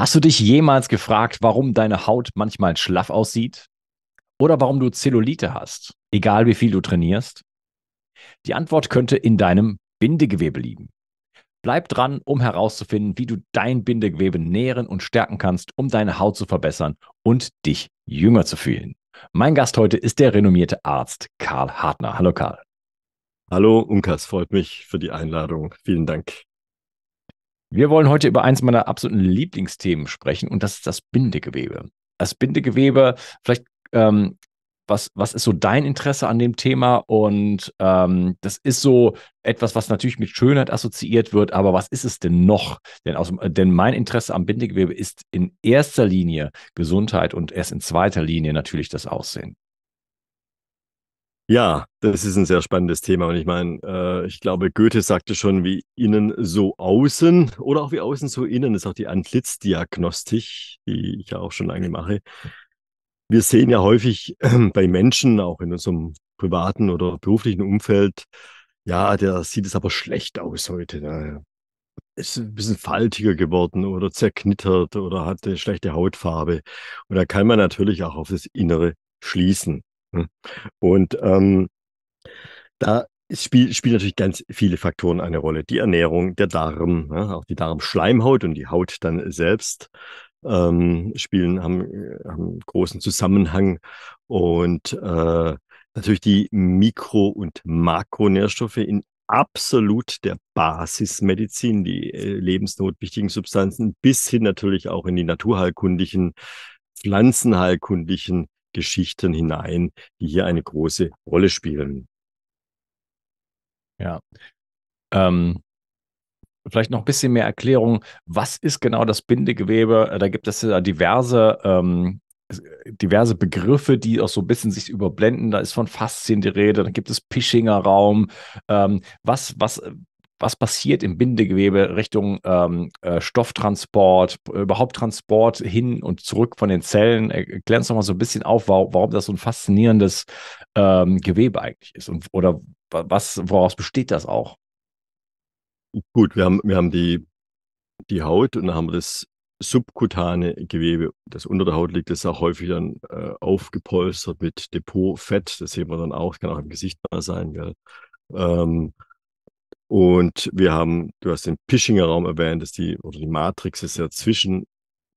Hast du dich jemals gefragt, warum deine Haut manchmal schlaff aussieht? Oder warum du Zellulite hast, egal wie viel du trainierst? Die Antwort könnte in deinem Bindegewebe liegen. Bleib dran, um herauszufinden, wie du dein Bindegewebe nähren und stärken kannst, um deine Haut zu verbessern und dich jünger zu fühlen. Mein Gast heute ist der renommierte Arzt Karl Hartner. Hallo Karl. Hallo Unkas, freut mich für die Einladung. Vielen Dank. Wir wollen heute über eins meiner absoluten Lieblingsthemen sprechen und das ist das Bindegewebe. Das Bindegewebe, vielleicht, was ist so dein Interesse an dem Thema? Und das ist so etwas, was natürlich mit Schönheit assoziiert wird, aber was ist es denn noch? Denn mein Interesse am Bindegewebe ist in erster Linie Gesundheit und erst in zweiter Linie natürlich das Aussehen. Ja, das ist ein sehr spannendes Thema und ich meine, ich glaube, Goethe sagte schon, wie innen so außen oder auch wie außen so innen, das ist auch die Antlitzdiagnostik, die ich ja auch schon lange mache. Wir sehen ja häufig bei Menschen, auch in unserem privaten oder beruflichen Umfeld, ja, der sieht es aber schlecht aus heute. Ne? Ist ein bisschen faltiger geworden oder zerknittert oder hat eine schlechte Hautfarbe. Und da kann man natürlich auch auf das Innere schließen. Und da spielen natürlich ganz viele Faktoren eine Rolle. Die Ernährung, der Darm, ja, auch die Darmschleimhaut und die Haut dann selbst haben einen großen Zusammenhang. Und natürlich die Mikro- und Makronährstoffe in absolut der Basismedizin, die lebensnotwichtigen Substanzen, bis hin natürlich auch in die naturheilkundlichen, pflanzenheilkundlichen Geschichten hinein, die hier eine große Rolle spielen. Ja. Vielleicht noch ein bisschen mehr Erklärung. Was ist genau das Bindegewebe? Da gibt es ja diverse Begriffe, die auch so ein bisschen sich überblenden. Da ist von Faszien die Rede, dann gibt es Pischinger Raum. Was passiert im Bindegewebe Richtung Stofftransport, überhaupt Transport hin und zurück von den Zellen? Erklär uns doch mal so ein bisschen auf, warum das so ein faszinierendes Gewebe eigentlich ist. Oder woraus besteht das auch? Gut, wir haben die Haut und dann haben wir das subkutane Gewebe, das unter der Haut liegt, das ist auch häufig dann aufgepolstert mit Depotfett. Das sehen wir dann auch, das kann auch im Gesicht mal sein, gell? Und du hast den Pischinger Raum erwähnt, die Matrix ist ja zwischen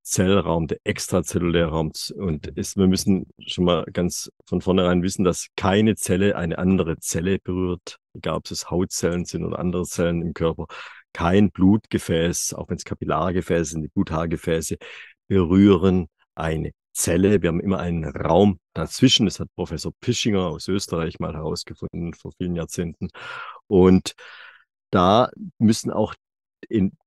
Zellraum, der extrazelluläre Raum. Und wir müssen schon mal ganz von vornherein wissen, dass keine Zelle eine andere Zelle berührt, egal ob es Hautzellen sind oder andere Zellen im Körper. Kein Blutgefäß, auch wenn es Kapillargefäße sind, die Bluthaargefäße berühren eine Zelle. Wir haben immer einen Raum dazwischen. Das hat Professor Pischinger aus Österreich mal herausgefunden vor vielen Jahrzehnten. Und da müssen auch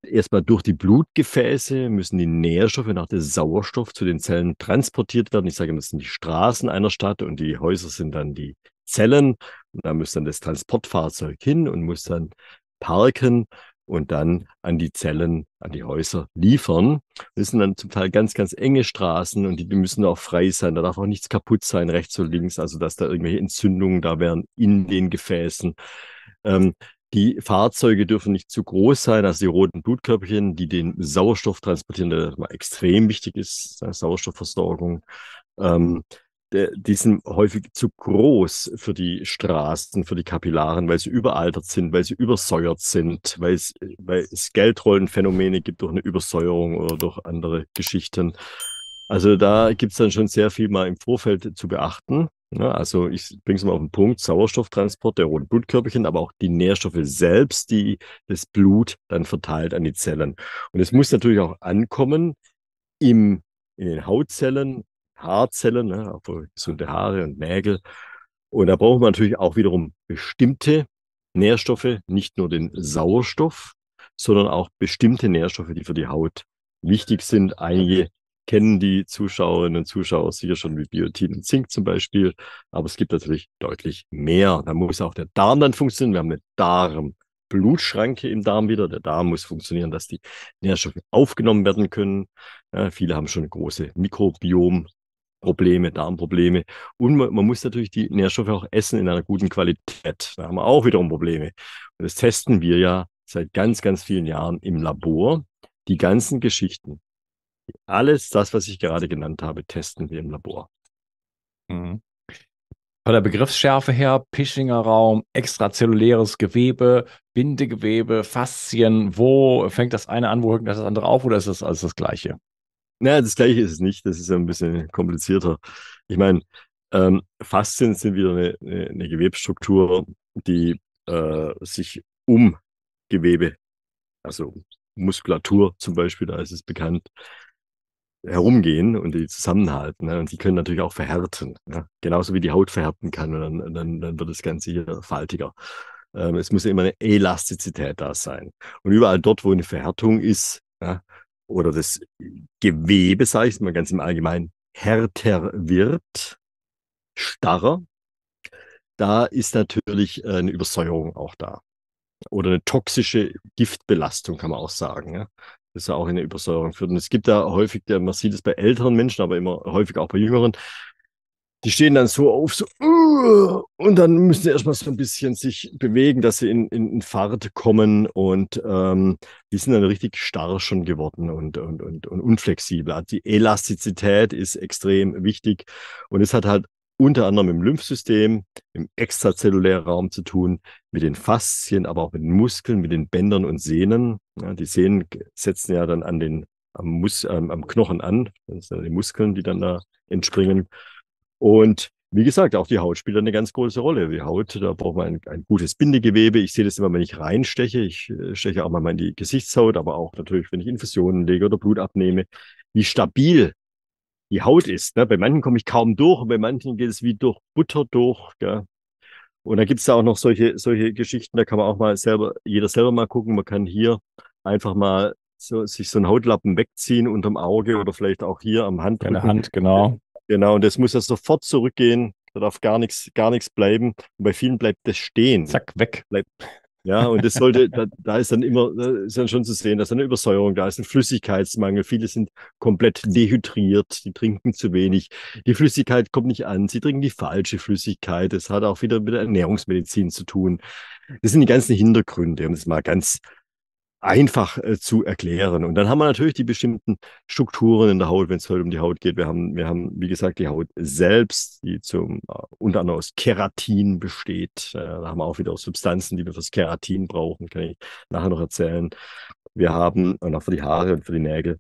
erstmal durch die Blutgefäße, müssen die Nährstoffe, nach dem Sauerstoff zu den Zellen transportiert werden. Ich sage immer, das sind die Straßen einer Stadt und die Häuser sind dann die Zellen. Und da muss dann das Transportfahrzeug hin und muss dann parken und dann an die Zellen, an die Häuser liefern. Das sind dann zum Teil ganz, ganz enge Straßen und die müssen auch frei sein. Da darf auch nichts kaputt sein, rechts und links, also dass da irgendwelche Entzündungen da wären in den Gefäßen. Die Fahrzeuge dürfen nicht zu groß sein, also die roten Blutkörperchen, die den Sauerstoff transportieren, der extrem wichtig ist, Sauerstoffversorgung, die sind häufig zu groß für die Straßen, für die Kapillaren, weil sie überaltert sind, weil sie übersäuert sind, weil es Geldrollenphänomene gibt durch eine Übersäuerung oder durch andere Geschichten. Also da gibt es dann schon sehr viel mal im Vorfeld zu beachten. Ja, also ich bringe es mal auf den Punkt, Sauerstofftransport der roten Blutkörperchen, aber auch die Nährstoffe selbst, die das Blut dann verteilt an die Zellen. Und es muss natürlich auch ankommen in den Hautzellen, Haarzellen, ja, gesunde Haare und Nägel. Und da braucht man natürlich auch wiederum bestimmte Nährstoffe, nicht nur den Sauerstoff, sondern auch bestimmte Nährstoffe, die für die Haut wichtig sind. Einige kennen die Zuschauerinnen und Zuschauer sicher schon, wie Biotin und Zink zum Beispiel. Aber es gibt natürlich deutlich mehr. Da muss auch der Darm dann funktionieren. Wir haben eine Darmblutschranke im Darm wieder. Der Darm muss funktionieren, dass die Nährstoffe aufgenommen werden können. Ja, viele haben schon große Mikrobiomprobleme, Darmprobleme. Und man muss natürlich die Nährstoffe auch essen in einer guten Qualität. Da haben wir auch wiederum Probleme. Und das testen wir ja seit ganz, ganz vielen Jahren im Labor. Die ganzen Geschichten. Alles das, was ich gerade genannt habe, testen wir im Labor. Mhm. Von der Begriffsschärfe her, Pischinger Raum, extrazelluläres Gewebe, Bindegewebe, Faszien, wo fängt das eine an, wo hört das andere auf, oder ist das alles das Gleiche? Naja, das Gleiche ist es nicht, das ist ja ein bisschen komplizierter. Ich meine, Faszien sind wieder eine Gewebsstruktur, die sich um Gewebe, also Muskulatur zum Beispiel, da ist es bekannt, herumgehen und die zusammenhalten. Ne? Und die können natürlich auch verhärten. Ne? Genauso wie die Haut verhärten kann. Und dann wird das Ganze hier faltiger. Es muss ja immer eine Elastizität da sein. Und überall dort, wo eine Verhärtung ist, ja, oder das Gewebe, sage ich mal ganz im Allgemeinen, härter wird, starrer, da ist natürlich eine Übersäuerung auch da. Oder eine toxische Giftbelastung, kann man auch sagen. Ja? Das ist ja auch in der Übersäuerung führt. Und es gibt da häufig, man sieht es bei älteren Menschen, aber immer häufig auch bei jüngeren, die stehen dann so auf, so, und dann müssen sie erstmal so ein bisschen sich bewegen, dass sie in Fahrt kommen und die sind dann richtig starr schon geworden und unflexibel. Also die Elastizität ist extrem wichtig und es hat halt unter anderem im Lymphsystem, im extrazellulären Raum zu tun, mit den Faszien, aber auch mit den Muskeln, mit den Bändern und Sehnen. Ja, die Sehnen setzen ja dann am Knochen an, das sind ja die Muskeln, die dann da entspringen. Und wie gesagt, auch die Haut spielt eine ganz große Rolle. Die Haut, da braucht man ein gutes Bindegewebe. Ich sehe das immer, wenn ich reinsteche. Ich steche auch mal in die Gesichtshaut, aber auch natürlich, wenn ich Infusionen lege oder Blut abnehme, wie stabil die Haut ist. Ne? Bei manchen komme ich kaum durch, und bei manchen geht es wie durch Butter durch. Gell? Und da gibt es da auch noch solche Geschichten, da kann man auch mal jeder selber mal gucken. Man kann hier einfach mal sich so einen Hautlappen wegziehen unterm Auge oder vielleicht auch hier am Handrücken. An der Hand, genau. Genau, und das muss ja sofort zurückgehen. Da darf gar nichts bleiben. Und bei vielen bleibt das stehen. Zack, weg. Bleibt. Ja, und das sollte, da ist dann immer, da ist dann schon zu sehen, dass eine Übersäuerung da ist, ein Flüssigkeitsmangel. Viele sind komplett dehydriert, die trinken zu wenig. Die Flüssigkeit kommt nicht an, sie trinken die falsche Flüssigkeit. Das hat auch wieder mit der Ernährungsmedizin zu tun. Das sind die ganzen Hintergründe, um es mal ganz einfach zu erklären. Und dann haben wir natürlich die bestimmten Strukturen in der Haut, wenn es heute um die Haut geht. Wir haben, wie gesagt, die Haut selbst, die unter anderem aus Keratin besteht. Da haben wir auch wieder Substanzen, die wir fürs Keratin brauchen, kann ich nachher noch erzählen. Wir haben, und auch für die Haare und für die Nägel,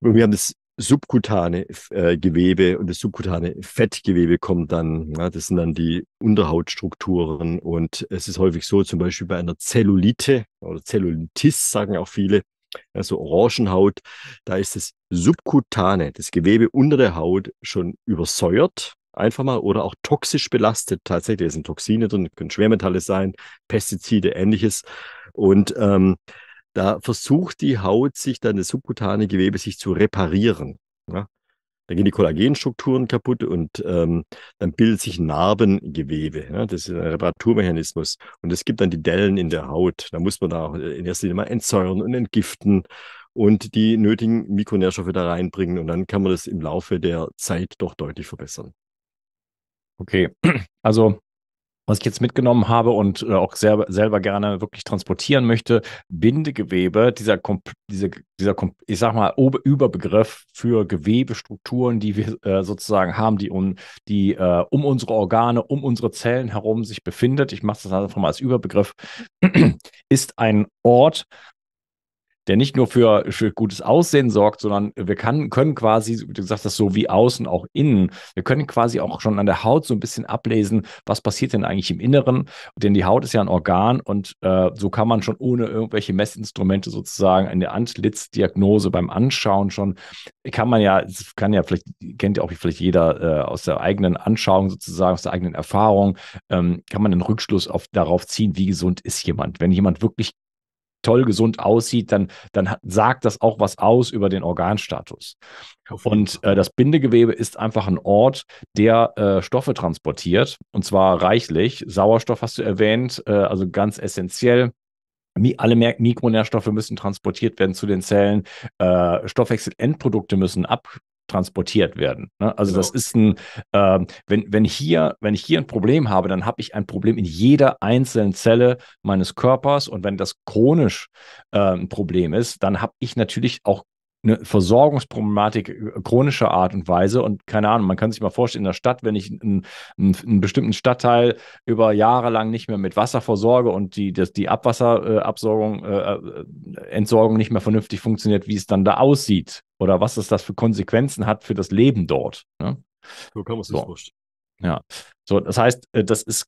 wir haben das subkutane Gewebe und das subkutane Fettgewebe kommt dann, ja, das sind dann die Unterhautstrukturen und es ist häufig so, zum Beispiel bei einer Zellulite oder Zellulitis, sagen auch viele, also Orangenhaut, da ist das subkutane, das Gewebe unter der Haut schon übersäuert, einfach mal, oder auch toxisch belastet. Tatsächlich sind Toxine drin, können Schwermetalle sein, Pestizide, ähnliches und da versucht die Haut, sich dann das subkutane Gewebe sich zu reparieren. Ja? Da gehen die Kollagenstrukturen kaputt und dann bildet sich Narbengewebe. Ja? Das ist ein Reparaturmechanismus. Und es gibt dann die Dellen in der Haut. Da muss man da auch in erster Linie mal entsäuern und entgiften und die nötigen Mikronährstoffe da reinbringen. Und dann kann man das im Laufe der Zeit doch deutlich verbessern. Okay, also was ich jetzt mitgenommen habe und auch selber gerne wirklich transportieren möchte, Bindegewebe, ich sag mal, Überbegriff für Gewebestrukturen, die wir sozusagen haben, die um unsere Organe, um unsere Zellen herum sich befindet. Ich mache das einfach mal als Überbegriff, ist ein Ort, der nicht nur für gutes Aussehen sorgt, sondern wir können quasi, wie du gesagt hast, so wie außen auch innen, wir können quasi auch schon an der Haut so ein bisschen ablesen, was passiert denn eigentlich im Inneren, denn die Haut ist ja ein Organ und so kann man schon ohne irgendwelche Messinstrumente sozusagen in der Antlitzdiagnose beim Anschauen schon, vielleicht kennt ja auch vielleicht jeder aus der eigenen Anschauung sozusagen, aus der eigenen Erfahrung, kann man einen Rückschluss darauf ziehen, wie gesund ist jemand. Wenn jemand wirklich toll gesund aussieht, dann sagt das auch was aus über den Organstatus. Und das Bindegewebe ist einfach ein Ort, der Stoffe transportiert, und zwar reichlich. Sauerstoff hast du erwähnt, also ganz essentiell. Alle Mikronährstoffe müssen transportiert werden zu den Zellen. Stoffwechselendprodukte müssen transportiert werden. Ne? Also genau. Das ist wenn ich hier ein Problem habe, dann habe ich ein Problem in jeder einzelnen Zelle meines Körpers, und wenn das chronisch ein Problem ist, dann habe ich natürlich auch eine Versorgungsproblematik chronischer Art und Weise. Und keine Ahnung, man kann sich mal vorstellen, in der Stadt, wenn ich einen bestimmten Stadtteil über Jahre lang nicht mehr mit Wasser versorge und die Abwasserabsorgung, Entsorgung nicht mehr vernünftig funktioniert, wie es dann da aussieht oder was das für Konsequenzen hat für das Leben dort. Ne? So kann man es sich vorstellen. Ja, so, das heißt, das ist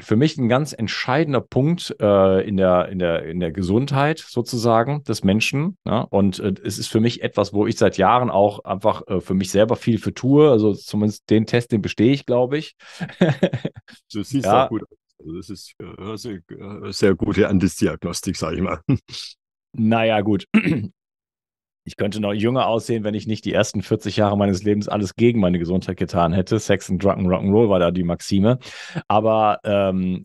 für mich ein ganz entscheidender Punkt in der Gesundheit sozusagen des Menschen. Ja? Und es ist für mich etwas, wo ich seit Jahren auch einfach für mich selber viel für tue. Also zumindest den Test, den bestehe ich, glaube ich. Du siehst ja auch gut aus. Also das ist sehr gute Antlitzdiagnostik, sage ich mal. Naja, gut. Ich könnte noch jünger aussehen, wenn ich nicht die ersten 40 Jahre meines Lebens alles gegen meine Gesundheit getan hätte. Sex and Drug and Rock'n'Roll war da die Maxime. Aber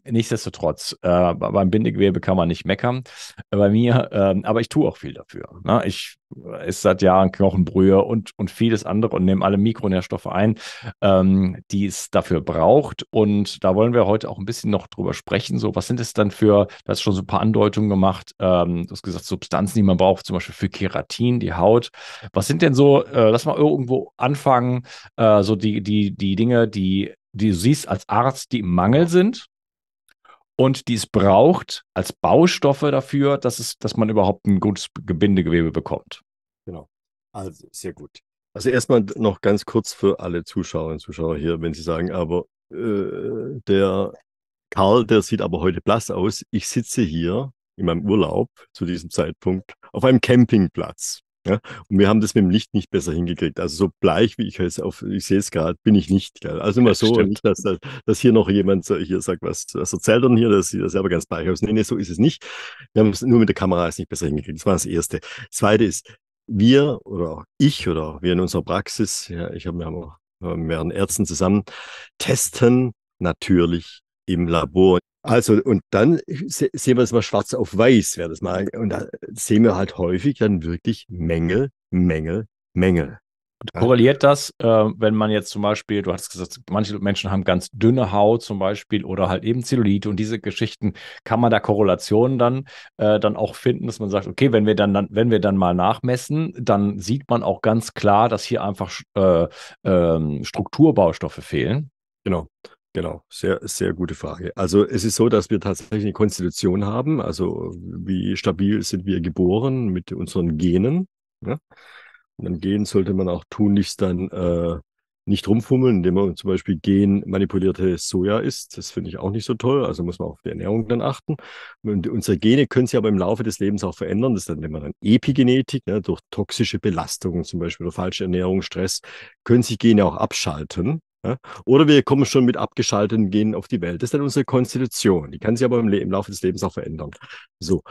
nichtsdestotrotz, beim Bindegewebe kann man nicht meckern. Bei mir, aber ich tue auch viel dafür. Ne? Ich esse seit Jahren Knochenbrühe und vieles andere und nehme alle Mikronährstoffe ein, die es dafür braucht. Und da wollen wir heute auch ein bisschen noch drüber sprechen. So, was sind es dann für, du hast schon so ein paar Andeutungen gemacht, du hast gesagt, Substanzen, die man braucht, zum Beispiel für Keratin, die Haut. Was sind denn so, lass mal irgendwo anfangen, so die Dinge, die du siehst als Arzt, die im Mangel sind und die es braucht als Baustoffe dafür, dass man überhaupt ein gutes Bindegewebe bekommt. Genau, also sehr gut. Also erstmal noch ganz kurz für alle Zuschauerinnen und Zuschauer hier, wenn sie sagen, aber der Karl, der sieht aber heute blass aus. Ich sitze hier in meinem Urlaub zu diesem Zeitpunkt auf einem Campingplatz. Ja, und wir haben das mit dem Licht nicht besser hingekriegt. Also so bleich, wie ich jetzt ich sehe es gerade, bin ich nicht. Gell? Also immer so, und nicht, dass hier noch jemand hier sagt, was erzählt er denn hier, dass sieht das selber ganz bleich aus. Nee, so ist es nicht. Wir haben es nur mit der Kamera nicht besser hingekriegt. Das war das Erste. Das Zweite ist, wir in unserer Praxis, ja, wir haben auch mit mehreren Ärzten zusammen, testen natürlich im Labor. Also, und dann sehen wir das mal schwarz auf weiß, wäre das mal. Und da sehen wir halt häufig dann wirklich Mängel, Mängel, Mängel. Und korreliert das, wenn man jetzt zum Beispiel, du hast gesagt, manche Menschen haben ganz dünne Haut zum Beispiel oder halt eben Zellulite und diese Geschichten, kann man da Korrelationen dann auch finden, dass man sagt, okay, wenn wir dann mal nachmessen, dann sieht man auch ganz klar, dass hier einfach Strukturbaustoffe fehlen. Genau. Genau, sehr, sehr gute Frage. Also es ist so, dass wir tatsächlich eine Konstitution haben, also wie stabil sind wir geboren mit unseren Genen. Ja? Und an Genen sollte man auch tunlichst dann nicht rumfummeln, indem man zum Beispiel genmanipulierte Soja isst. Das finde ich auch nicht so toll, also muss man auf die Ernährung dann achten. Und unsere Gene können sich aber im Laufe des Lebens auch verändern. Das nennt man dann Epigenetik, ne? Durch toxische Belastungen zum Beispiel oder falsche Ernährung, Stress, können sich Gene auch abschalten. Ja? Oder wir kommen schon mit abgeschalteten Genen auf die Welt. Das ist dann unsere Konstitution. Die kann sich aber im Laufe des Lebens auch verändern. So,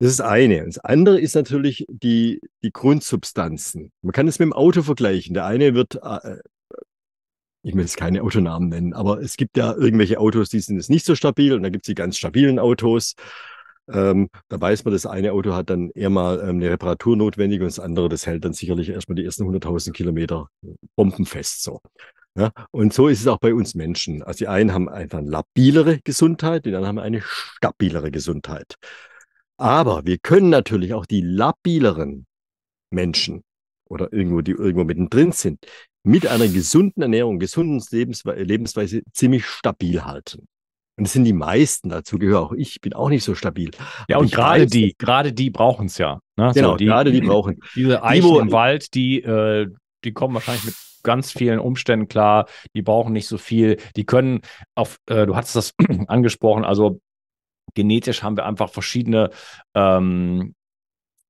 das ist eine. Das andere ist natürlich die Grundsubstanzen. Man kann es mit dem Auto vergleichen. Der eine wird, ich will jetzt keine Autonamen nennen, aber es gibt ja irgendwelche Autos, die sind jetzt nicht so stabil. Und dann gibt es die ganz stabilen Autos. Da weiß man, das eine Auto hat dann eher mal eine Reparatur notwendig und das andere, das hält dann sicherlich erstmal die ersten 100.000 Kilometer bombenfest so. Ja, und so ist es auch bei uns Menschen. Also die einen haben einfach eine labilere Gesundheit, die anderen haben eine stabilere Gesundheit. Aber wir können natürlich auch die labileren Menschen oder die irgendwo mittendrin sind, mit einer gesunden Ernährung, gesunden Lebensweise ziemlich stabil halten. Und das sind die meisten, dazu gehöre auch ich, bin auch nicht so stabil. Ja, und gerade die brauchen es ja. Ne? Genau, so, gerade die brauchen es. Diese Eichen im Wald, die kommen wahrscheinlich mit ganz vielen Umständen klar, die brauchen nicht so viel, die können du hattest das angesprochen, also genetisch haben wir einfach verschiedene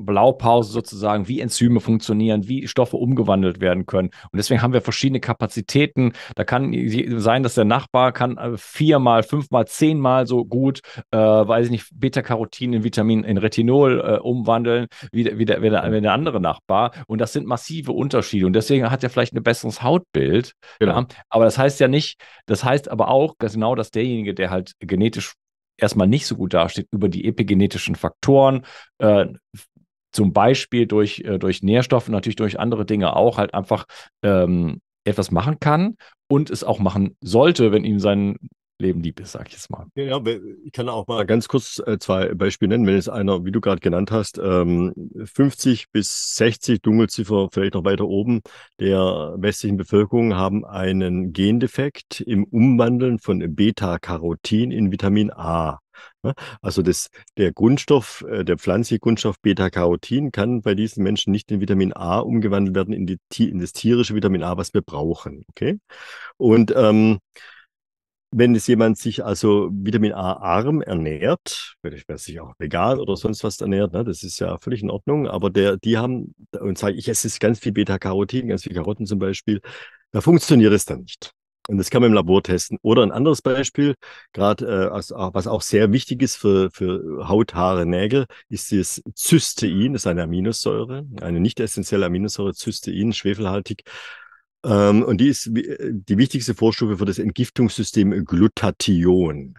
Blaupausen sozusagen, wie Enzyme funktionieren, wie Stoffe umgewandelt werden können. Und deswegen haben wir verschiedene Kapazitäten. Da kann sein, dass der Nachbar kann 4-mal, 5-mal, 10-mal so gut, weiß ich nicht, Beta-Carotin in Vitamin, in Retinol umwandeln, wie der andere Nachbar. Und das sind massive Unterschiede. Und deswegen hat er vielleicht ein besseres Hautbild. Genau. Ja? Aber das heißt ja nicht, das heißt aber auch genau, dass derjenige, der halt genetisch erstmal nicht so gut dasteht, über die epigenetischen Faktoren, zum Beispiel durch Nährstoffe, natürlich durch andere Dinge auch, halt einfach etwas machen kann und es auch machen sollte, wenn ihm sein Leben lieb ist, sag ich jetzt mal. Ja, ich kann auch mal ganz kurz zwei Beispiele nennen. Wenn jetzt einer, wie du gerade genannt hast, 50 bis 60, Dunkelziffer vielleicht noch weiter oben, der westlichen Bevölkerung haben einen Gendefekt im Umwandeln von Beta-Carotin in Vitamin A. Also der Grundstoff, der pflanzliche Grundstoff Beta-Carotin kann bei diesen Menschen nicht in Vitamin A umgewandelt werden, in das tierische Vitamin A, was wir brauchen. Okay? Und wenn es jemand sich also Vitamin A arm ernährt, wer sich auch vegan oder sonst was ernährt, ne, das ist ja völlig in Ordnung, aber die haben, und sage ich, es ist ganz viel Beta-Carotin, ganz viel Karotten zum Beispiel, da funktioniert es dann nicht. Und das kann man im Labor testen. Oder ein anderes Beispiel, gerade was auch sehr wichtig ist für Haut, Haare, Nägel, ist das Cystein, das ist eine Aminosäure, eine nicht essentielle Aminosäure, Cystein, schwefelhaltig. Und die ist die wichtigste Vorstufe für das Entgiftungssystem Glutathion.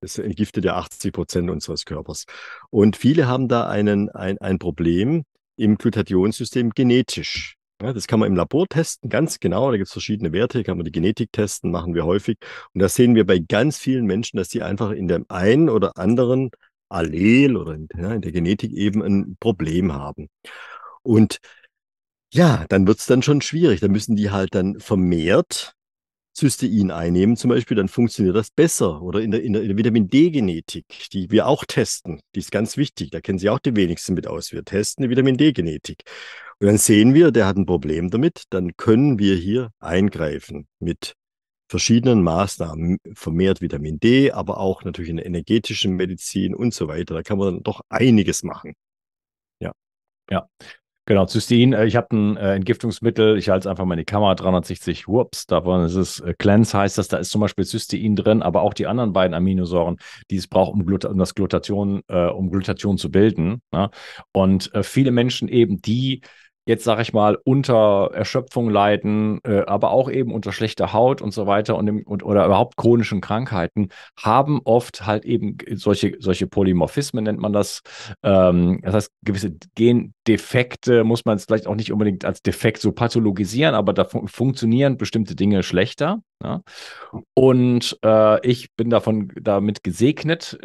Das entgiftet ja 80% unseres Körpers. Und viele haben da ein Problem im Glutathionssystem genetisch. Ja, das kann man im Labor testen, ganz genau. Da gibt es verschiedene Werte, kann man die Genetik testen, machen wir häufig. Und das sehen wir bei ganz vielen Menschen, dass die einfach in dem einen oder anderen Allel oder in der Genetik eben ein Problem haben. Und ja, dann wird es dann schon schwierig. Da müssen die halt dann vermehrt Cystein einnehmen zum Beispiel, dann funktioniert das besser. Oder in der Vitamin-D-Genetik, die wir auch testen, die ist ganz wichtig, da kennen Sie auch die wenigsten mit aus. Wir testen die Vitamin-D-Genetik. Und dann sehen wir, der hat ein Problem damit, dann können wir hier eingreifen mit verschiedenen Maßnahmen, vermehrt Vitamin D, aber auch natürlich in der energetischen Medizin und so weiter. Da kann man dann doch einiges machen. Ja. Ja. Genau, Cystein, ich habe ein Entgiftungsmittel, ich halte einfach meine Kamera 360, whoops, davon ist es, Cleanse heißt das, da ist zum Beispiel Cystein drin, aber auch die anderen beiden Aminosäuren, die es braucht, um Glutathion zu bilden. Ne? Und viele Menschen eben, die jetzt, sage ich mal, unter Erschöpfung leiden, aber auch eben unter schlechter Haut und so weiter oder überhaupt chronischen Krankheiten, haben oft halt eben solche Polymorphismen, nennt man das. Das heißt, gewisse Gendefekte muss man jetzt vielleicht auch nicht unbedingt als Defekt so pathologisieren, aber da funktionieren bestimmte Dinge schlechter. Ja? Und ich bin damit gesegnet.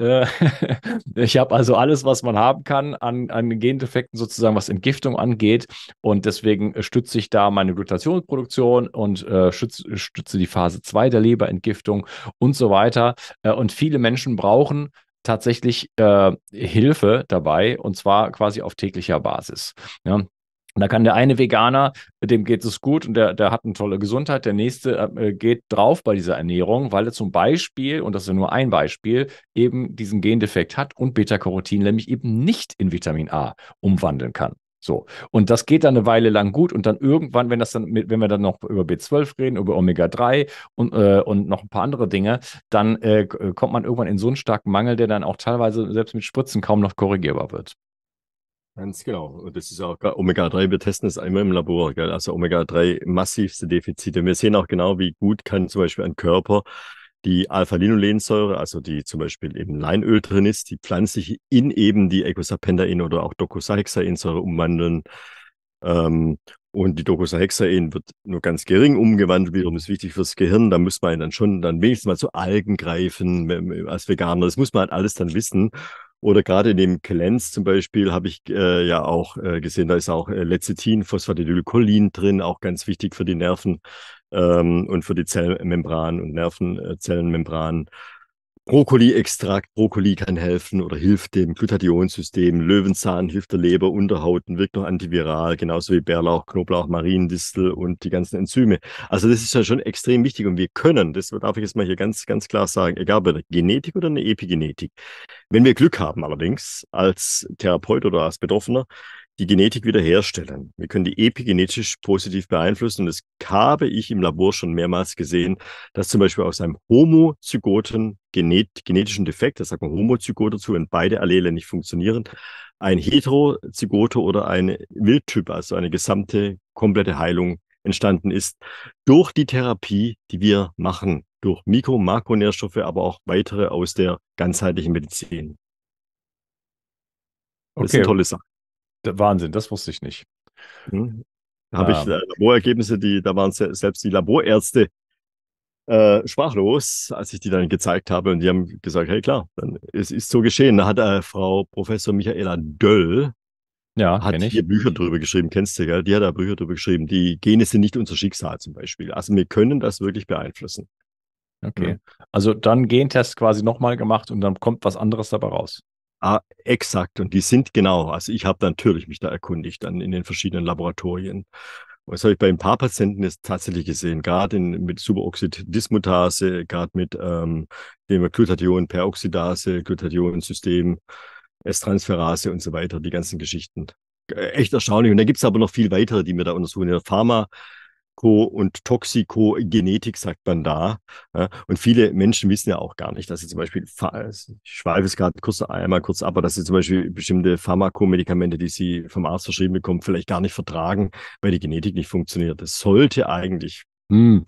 Ich habe also alles, was man haben kann an Gendefekten sozusagen, was Entgiftung angeht. Und deswegen stütze ich da meine Glutathionproduktion und stütze die Phase 2 der Leberentgiftung und so weiter. Und viele Menschen brauchen tatsächlich Hilfe dabei, und zwar quasi auf täglicher Basis. Ja. Und da kann der eine Veganer, dem geht es gut und der hat eine tolle Gesundheit, der nächste geht drauf bei dieser Ernährung, weil er zum Beispiel, und das ist ja nur ein Beispiel, eben diesen Gendefekt hat und Beta-Carotin nämlich eben nicht in Vitamin A umwandeln kann. So, und das geht dann eine Weile lang gut und dann irgendwann, wenn wir dann noch über B12 reden, über Omega-3 und noch ein paar andere Dinge, dann kommt man irgendwann in so einen starken Mangel, der dann auch teilweise selbst mit Spritzen kaum noch korrigierbar wird. Ganz genau. Und das ist auch Omega-3, wir testen es einmal im Labor, gell? Also Omega-3 massivste Defizite. Wir sehen auch genau, wie gut kann zum Beispiel ein Körper die Alpha-Linolensäure, also die zum Beispiel eben Leinöl drin ist, die pflanzliche in eben die Eicosapentaen oder auch Docosahexaensäure umwandeln. Und die Docosahexaen wird nur ganz gering umgewandelt, wiederum ist wichtig fürs Gehirn. Da muss man dann schon dann wenigstens mal zu Algen greifen als Veganer. Das muss man halt alles dann wissen. Oder gerade in dem Cleanse zum Beispiel habe ich ja auch gesehen, da ist auch Lecithin, Phosphatidylcholin drin, auch ganz wichtig für die Nerven und für die Zellmembran und Nervenzellenmembran. Brokkoli-Extrakt, Brokkoli kann helfen oder hilft dem Glutathionssystem, Löwenzahn hilft der Leber, Unterhaut und wirkt noch antiviral, genauso wie Bärlauch, Knoblauch, Mariendistel und die ganzen Enzyme. Also das ist ja schon extrem wichtig und wir können, das darf ich jetzt mal hier ganz, ganz klar sagen, egal bei der Genetik oder eine Epigenetik, wenn wir Glück haben allerdings als Therapeut oder als Betroffener, die Genetik wiederherstellen. Wir können die epigenetisch positiv beeinflussen und das habe ich im Labor schon mehrmals gesehen, dass zum Beispiel aus einem homozygoten genetischen Defekt, das sagt man Homozygot dazu, wenn beide Allele nicht funktionieren, ein Heterozygote oder ein Wildtyp, also eine gesamte, komplette Heilung entstanden ist durch die Therapie, die wir machen, durch Mikro- und Makronährstoffe, aber auch weitere aus der ganzheitlichen Medizin. Das ist eine tolle Sache. Wahnsinn, das wusste ich nicht. Da habe ich Laborergebnisse, da waren selbst die Laborärzte sprachlos, als ich die dann gezeigt habe. Und die haben gesagt, hey klar, dann, es ist so geschehen. Da hat Frau Professor Michaela Döll, ja, hat hier Bücher drüber geschrieben, kennst du, gell? Die hat da Bücher drüber geschrieben. Die Gene sind nicht unser Schicksal zum Beispiel. Also wir können das wirklich beeinflussen. Okay, ja. Also dann Gentest quasi nochmal gemacht und dann kommt was anderes dabei raus. Ah, exakt. Und die sind genau, also ich habe natürlich mich da erkundigt, dann in den verschiedenen Laboratorien. Und das habe ich bei ein paar Patienten jetzt tatsächlich gesehen, gerade mit Superoxid-Dismutase, gerade mit dem Glutathion-Peroxidase, Glutathion-System, S-Transferase und so weiter, die ganzen Geschichten. Echt erstaunlich. Und da gibt es aber noch viel weitere, die wir da untersuchen. In der Pharmako- und Toxikogenetik sagt man da. Ja? Und viele Menschen wissen ja auch gar nicht, dass sie zum Beispiel, ich schweife es gerade einmal kurz ab, aber dass sie zum Beispiel bestimmte Pharmakomedikamente, die sie vom Arzt verschrieben bekommen, vielleicht gar nicht vertragen, weil die Genetik nicht funktioniert. Das sollte eigentlich im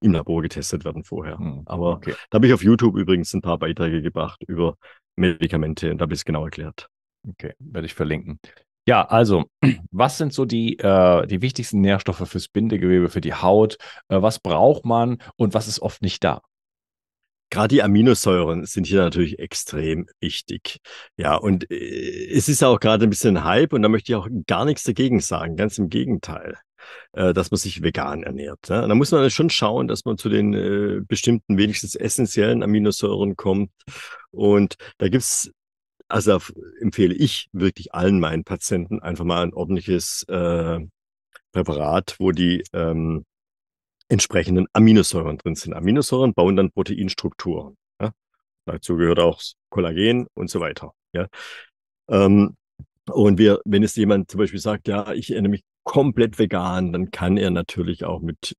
Labor getestet werden vorher. Aber okay. Da habe ich auf YouTube übrigens ein paar Beiträge gebracht über Medikamente und da habe ich es genau erklärt. Okay, werde ich verlinken. Ja, also, was sind so die wichtigsten Nährstoffe fürs Bindegewebe, für die Haut? Was braucht man und was ist oft nicht da? Gerade die Aminosäuren sind hier natürlich extrem wichtig. Ja, und es ist ja auch gerade ein bisschen Hype und da möchte ich auch gar nichts dagegen sagen, ganz im Gegenteil, dass man sich vegan ernährt. Ne? Da muss man schon schauen, dass man zu den bestimmten, wenigstens essentiellen Aminosäuren kommt. Und da gibt's, also empfehle ich wirklich allen meinen Patienten einfach mal ein ordentliches Präparat, wo die entsprechenden Aminosäuren drin sind. Aminosäuren bauen dann Proteinstrukturen. Ja? Dazu gehört auch Kollagen und so weiter. Ja? Und wenn es jemand zum Beispiel sagt, ja, ich ernähre mich komplett vegan, dann kann er natürlich auch mit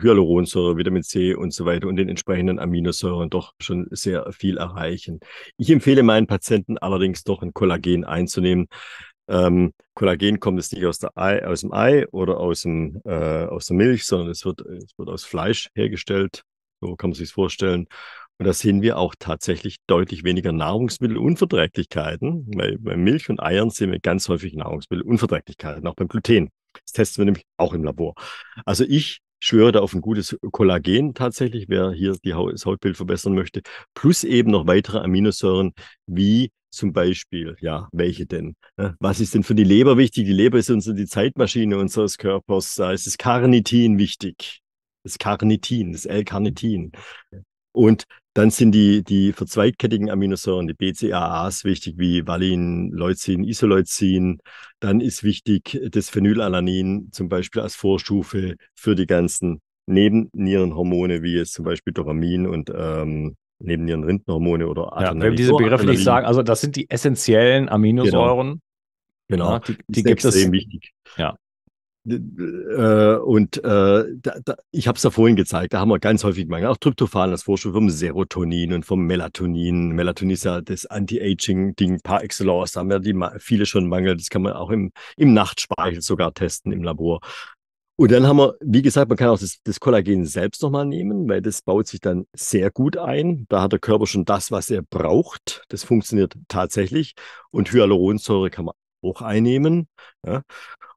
Hyaluronsäure, Vitamin C und so weiter und den entsprechenden Aminosäuren doch schon sehr viel erreichen. Ich empfehle meinen Patienten allerdings doch ein Kollagen einzunehmen. Kollagen kommt jetzt nicht aus dem Ei oder aus der Milch, sondern es wird aus Fleisch hergestellt. So kann man sich es vorstellen. Und da sehen wir auch tatsächlich deutlich weniger Nahrungsmittelunverträglichkeiten. Bei Milch und Eiern sehen wir ganz häufig Nahrungsmittelunverträglichkeiten, auch beim Gluten. Das testen wir nämlich auch im Labor. Also ich schwöre da auf ein gutes Kollagen tatsächlich, wer hier das Hautbild verbessern möchte, plus eben noch weitere Aminosäuren wie zum Beispiel, ja, welche denn? Was ist denn für die Leber wichtig? Die Leber ist die Zeitmaschine unseres Körpers. Da ist das Carnitin wichtig. Das Carnitin, das L-Carnitin. Und dann sind die verzweigkettigen Aminosäuren, die BCAAs, wichtig, wie Valin, Leucin, Isoleucin. Dann ist wichtig das Phenylalanin zum Beispiel als Vorstufe für die ganzen Nebennierenhormone, wie jetzt zum Beispiel Dopamin und Nebennieren-Rindenhormone oder Adrenalin. Ja, wenn wir diese Begriffe nicht sagen, also das sind die essentiellen Aminosäuren. Genau. Ja, die gibt es. Extrem wichtig. Ja. Und ich habe es ja vorhin gezeigt, da haben wir ganz häufig Mangel, auch Tryptophan als Vorstufe vom Serotonin und vom Melatonin. Melatonin ist ja das Anti-Aging-Ding par excellence, da haben ja viele schon Mangel, das kann man auch im Nachtspeichel sogar testen im Labor. Und dann haben wir, wie gesagt, man kann auch das Kollagen selbst nochmal nehmen, weil das baut sich dann sehr gut ein. Da hat der Körper schon das, was er braucht, das funktioniert tatsächlich und Hyaluronsäure kann man auch einnehmen, ja.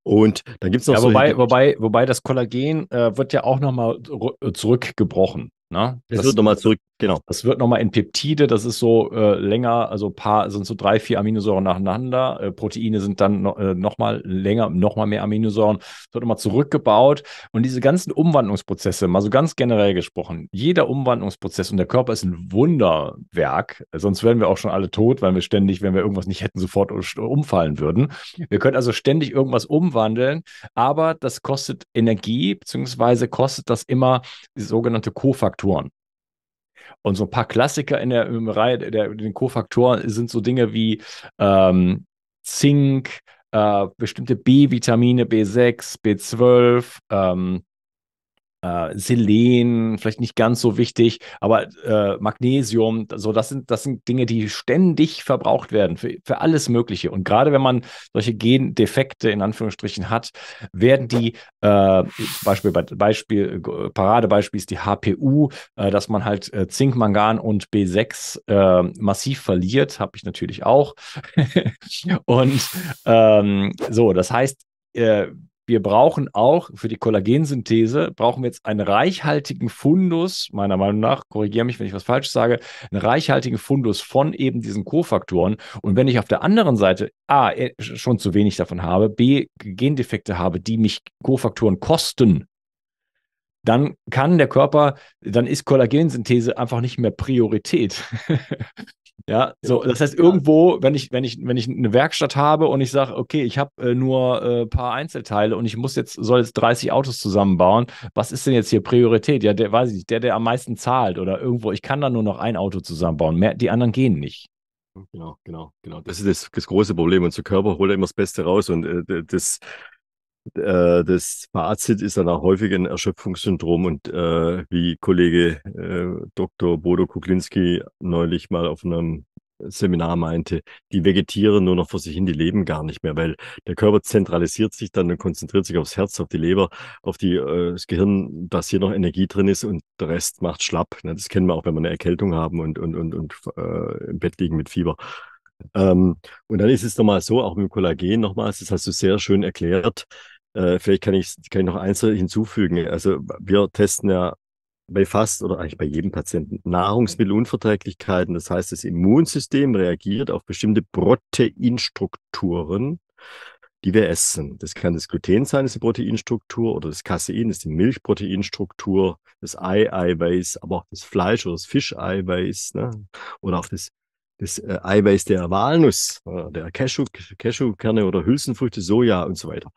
Und dann gibt es noch ja, wobei das Kollagen wird ja auch nochmal zurückgebrochen. Ne? Das wird nochmal zurück, genau. Das wird nochmal in Peptide, das ist so länger, also sind so 3, 4 Aminosäuren nacheinander. Proteine sind dann nochmal länger, nochmal mehr Aminosäuren. Das wird nochmal zurückgebaut. Und diese ganzen Umwandlungsprozesse, mal so ganz generell gesprochen, jeder Umwandlungsprozess und der Körper ist ein Wunderwerk, sonst wären wir auch schon alle tot, weil wir ständig, wenn wir irgendwas nicht hätten, sofort umfallen würden. Wir können also ständig irgendwas umwandeln, aber das kostet Energie, beziehungsweise kostet das immer die sogenannte Kofaktoren. Und so ein paar Klassiker in der Reihe der Kofaktoren sind so Dinge wie Zink, bestimmte B-Vitamine, B6, B12, Selen, vielleicht nicht ganz so wichtig, aber Magnesium, also das sind Dinge, die ständig verbraucht werden für alles Mögliche. Und gerade wenn man solche Gendefekte in Anführungsstrichen hat, werden die, Paradebeispiel ist die HPU, dass man halt Zink, Mangan und B6 massiv verliert, habe ich natürlich auch. Und so, das heißt, wir brauchen auch für die Kollagensynthese, brauchen wir jetzt einen reichhaltigen Fundus, meiner Meinung nach, korrigiere mich, wenn ich was falsch sage, einen reichhaltigen Fundus von eben diesen Kofaktoren. Und wenn ich auf der anderen Seite A, schon zu wenig davon habe, B, Gendefekte habe, die mich Kofaktoren kosten, dann kann der Körper, dann ist Kollagensynthese einfach nicht mehr Priorität. Ja, so, das heißt, irgendwo, wenn ich eine Werkstatt habe und ich sage, okay, ich habe nur ein paar Einzelteile und ich muss jetzt, soll jetzt 30 Autos zusammenbauen, was ist denn jetzt hier Priorität? Ja, der, weiß ich nicht, der am meisten zahlt oder irgendwo, ich kann dann nur noch ein Auto zusammenbauen, mehr, die anderen gehen nicht. Genau. Das ist das große Problem. Unser Körper holt immer das Beste raus und das Fazit ist dann auch häufig ein Erschöpfungssyndrom und wie Kollege Dr. Bodo Kuklinski neulich mal auf einem Seminar meinte, die vegetieren nur noch vor sich hin, die leben gar nicht mehr, weil der Körper zentralisiert sich dann und konzentriert sich aufs Herz, auf die Leber, auf die, das Gehirn, dass hier noch Energie drin ist und der Rest macht schlapp. Ne? Das kennen wir auch, wenn wir eine Erkältung haben und im Bett liegen mit Fieber. Und dann ist es nochmal so, auch mit dem Kollagen nochmals, das hast du sehr schön erklärt. Vielleicht kann ich noch eins hinzufügen. Also wir testen ja bei fast oder eigentlich bei jedem Patienten Nahrungsmittelunverträglichkeiten. Das heißt, das Immunsystem reagiert auf bestimmte Proteinstrukturen, die wir essen. Das kann das Gluten sein, das ist eine Proteinstruktur, oder das Casein, das ist die Milchproteinstruktur, das Eiweiß, aber auch das Fleisch oder das Fischeiweiß, ne? Oder auch das Eiweiß der Walnuss, der Cashewkerne oder Hülsenfrüchte, Soja und so weiter.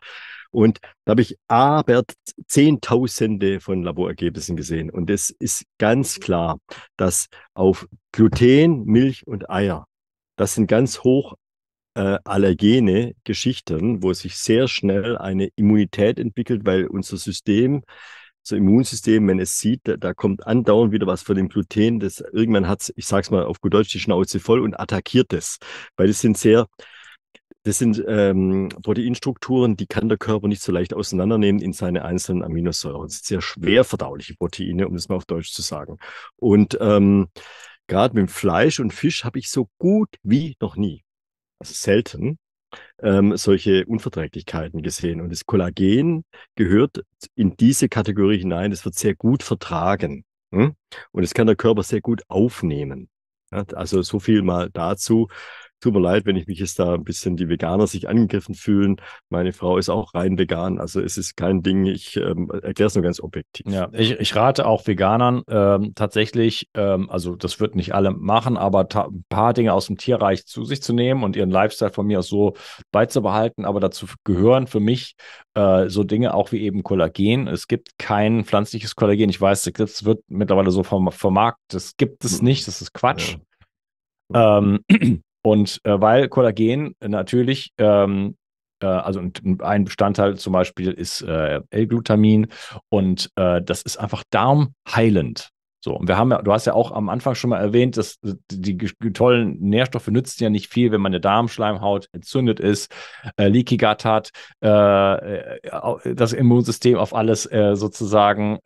Und da habe ich aber Zehntausende von Laborergebnissen gesehen. Und es ist ganz klar, dass auf Gluten, Milch und Eier, das sind ganz hoch allergene Geschichten, wo sich sehr schnell eine Immunität entwickelt, weil unser System, so Immunsystem, wenn es sieht, da kommt andauernd wieder was von dem Gluten, das irgendwann hat, ich sag's mal auf gut Deutsch, die Schnauze voll und attackiert es. Weil das sind Proteinstrukturen, die kann der Körper nicht so leicht auseinandernehmen in seine einzelnen Aminosäuren. Das sind sehr schwer verdauliche Proteine, um das mal auf Deutsch zu sagen. Und gerade mit Fleisch und Fisch habe ich so gut wie noch nie, also selten, solche Unverträglichkeiten gesehen. Und das Kollagen gehört in diese Kategorie hinein. Es wird sehr gut vertragen. Und es kann der Körper sehr gut aufnehmen. Also so viel mal dazu. Tut mir leid, wenn ich mich jetzt da ein bisschen, die Veganer sich angegriffen fühlen. Meine Frau ist auch rein vegan. Also es ist kein Ding. Ich erkläre es nur ganz objektiv. Ja, ich rate auch Veganern tatsächlich, also das wird nicht alle machen, aber ein paar Dinge aus dem Tierreich zu sich zu nehmen und ihren Lifestyle von mir aus so beizubehalten. Aber dazu gehören für mich so Dinge auch wie eben Kollagen. Es gibt kein pflanzliches Kollagen. Ich weiß, das wird mittlerweile so vermarktet. Das gibt es nicht. Das ist Quatsch. Ja. Und weil Kollagen natürlich, also ein Bestandteil zum Beispiel ist L-Glutamin und das ist einfach darmheilend. So, und wir haben ja, du hast ja auch am Anfang schon mal erwähnt, dass die tollen Nährstoffe nützen ja nicht viel, wenn man eine Darmschleimhaut entzündet ist, Leaky Gut hat, das Immunsystem auf alles sozusagen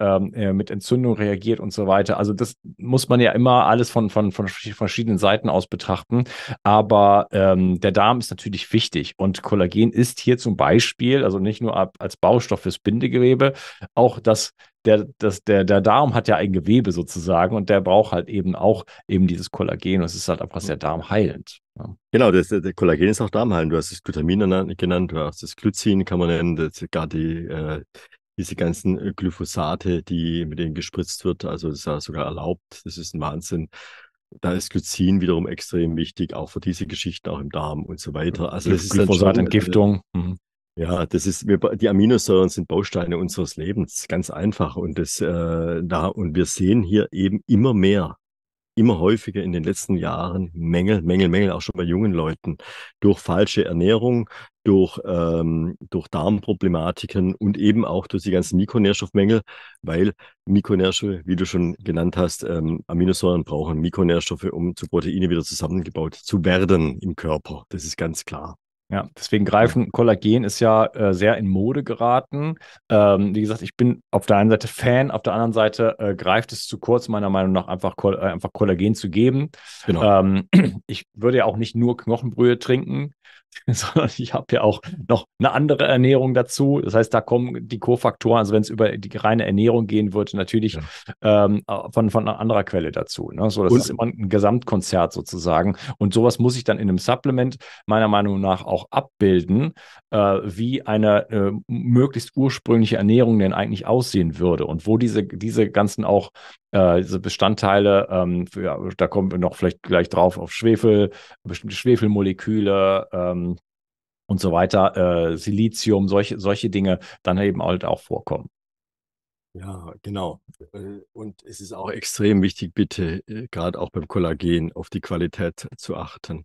mit Entzündung reagiert und so weiter. Also das muss man ja immer alles von verschiedenen Seiten aus betrachten. Aber der Darm ist natürlich wichtig und Kollagen ist hier zum Beispiel, also nicht nur als Baustoff fürs Bindegewebe, auch das der Darm hat ja ein Gewebe sozusagen und der braucht halt eben auch eben dieses Kollagen und es ist halt einfach sehr darmheilend. Ja. Genau, der Kollagen ist auch darmheilend. Du hast das Glutamin genannt, du hast das Glycin, kann man nennen, das, gerade diese ganzen Glyphosate, mit denen gespritzt wird, also das ist ja sogar erlaubt, das ist ein Wahnsinn. Da ist Glycin wiederum extrem wichtig, auch für diese Geschichten, auch im Darm und so weiter. Also das ist Glyphosatentgiftung. Ja, die Aminosäuren sind Bausteine unseres Lebens, ganz einfach. Und wir sehen hier eben immer mehr, immer häufiger in den letzten Jahren Mängel, auch schon bei jungen Leuten, durch falsche Ernährung, durch Darmproblematiken und eben auch durch die ganzen Mikronährstoffmängel, weil Mikronährstoffe, wie du schon genannt hast, Aminosäuren brauchen Mikronährstoffe, um zu Proteine wieder zusammengebaut zu werden im Körper. Das ist ganz klar. Ja, deswegen Kollagen ist ja sehr in Mode geraten. Wie gesagt, ich bin auf der einen Seite Fan, auf der anderen Seite greift es zu kurz, meiner Meinung nach, einfach Kollagen zu geben. Genau. Ich würde ja auch nicht nur Knochenbrühe trinken. sondern ich habe ja auch noch eine andere Ernährung dazu. Das heißt, da kommen die Kofaktoren, also wenn es über die reine Ernährung gehen würde, natürlich von einer anderen Quelle dazu. Ne? So, das ist immer ein Gesamtkonzert sozusagen. Und sowas muss ich dann in einem Supplement meiner Meinung nach auch abbilden, wie eine möglichst ursprüngliche Ernährung denn eigentlich aussehen würde und wo diese ganzen auch diese Bestandteile, da kommen wir noch vielleicht gleich drauf auf Schwefel, bestimmte Schwefelmoleküle, und so weiter, Silizium, solche Dinge dann eben halt auch vorkommen. Ja, genau. Und es ist auch extrem wichtig, bitte, gerade auch beim Kollagen, auf die Qualität zu achten.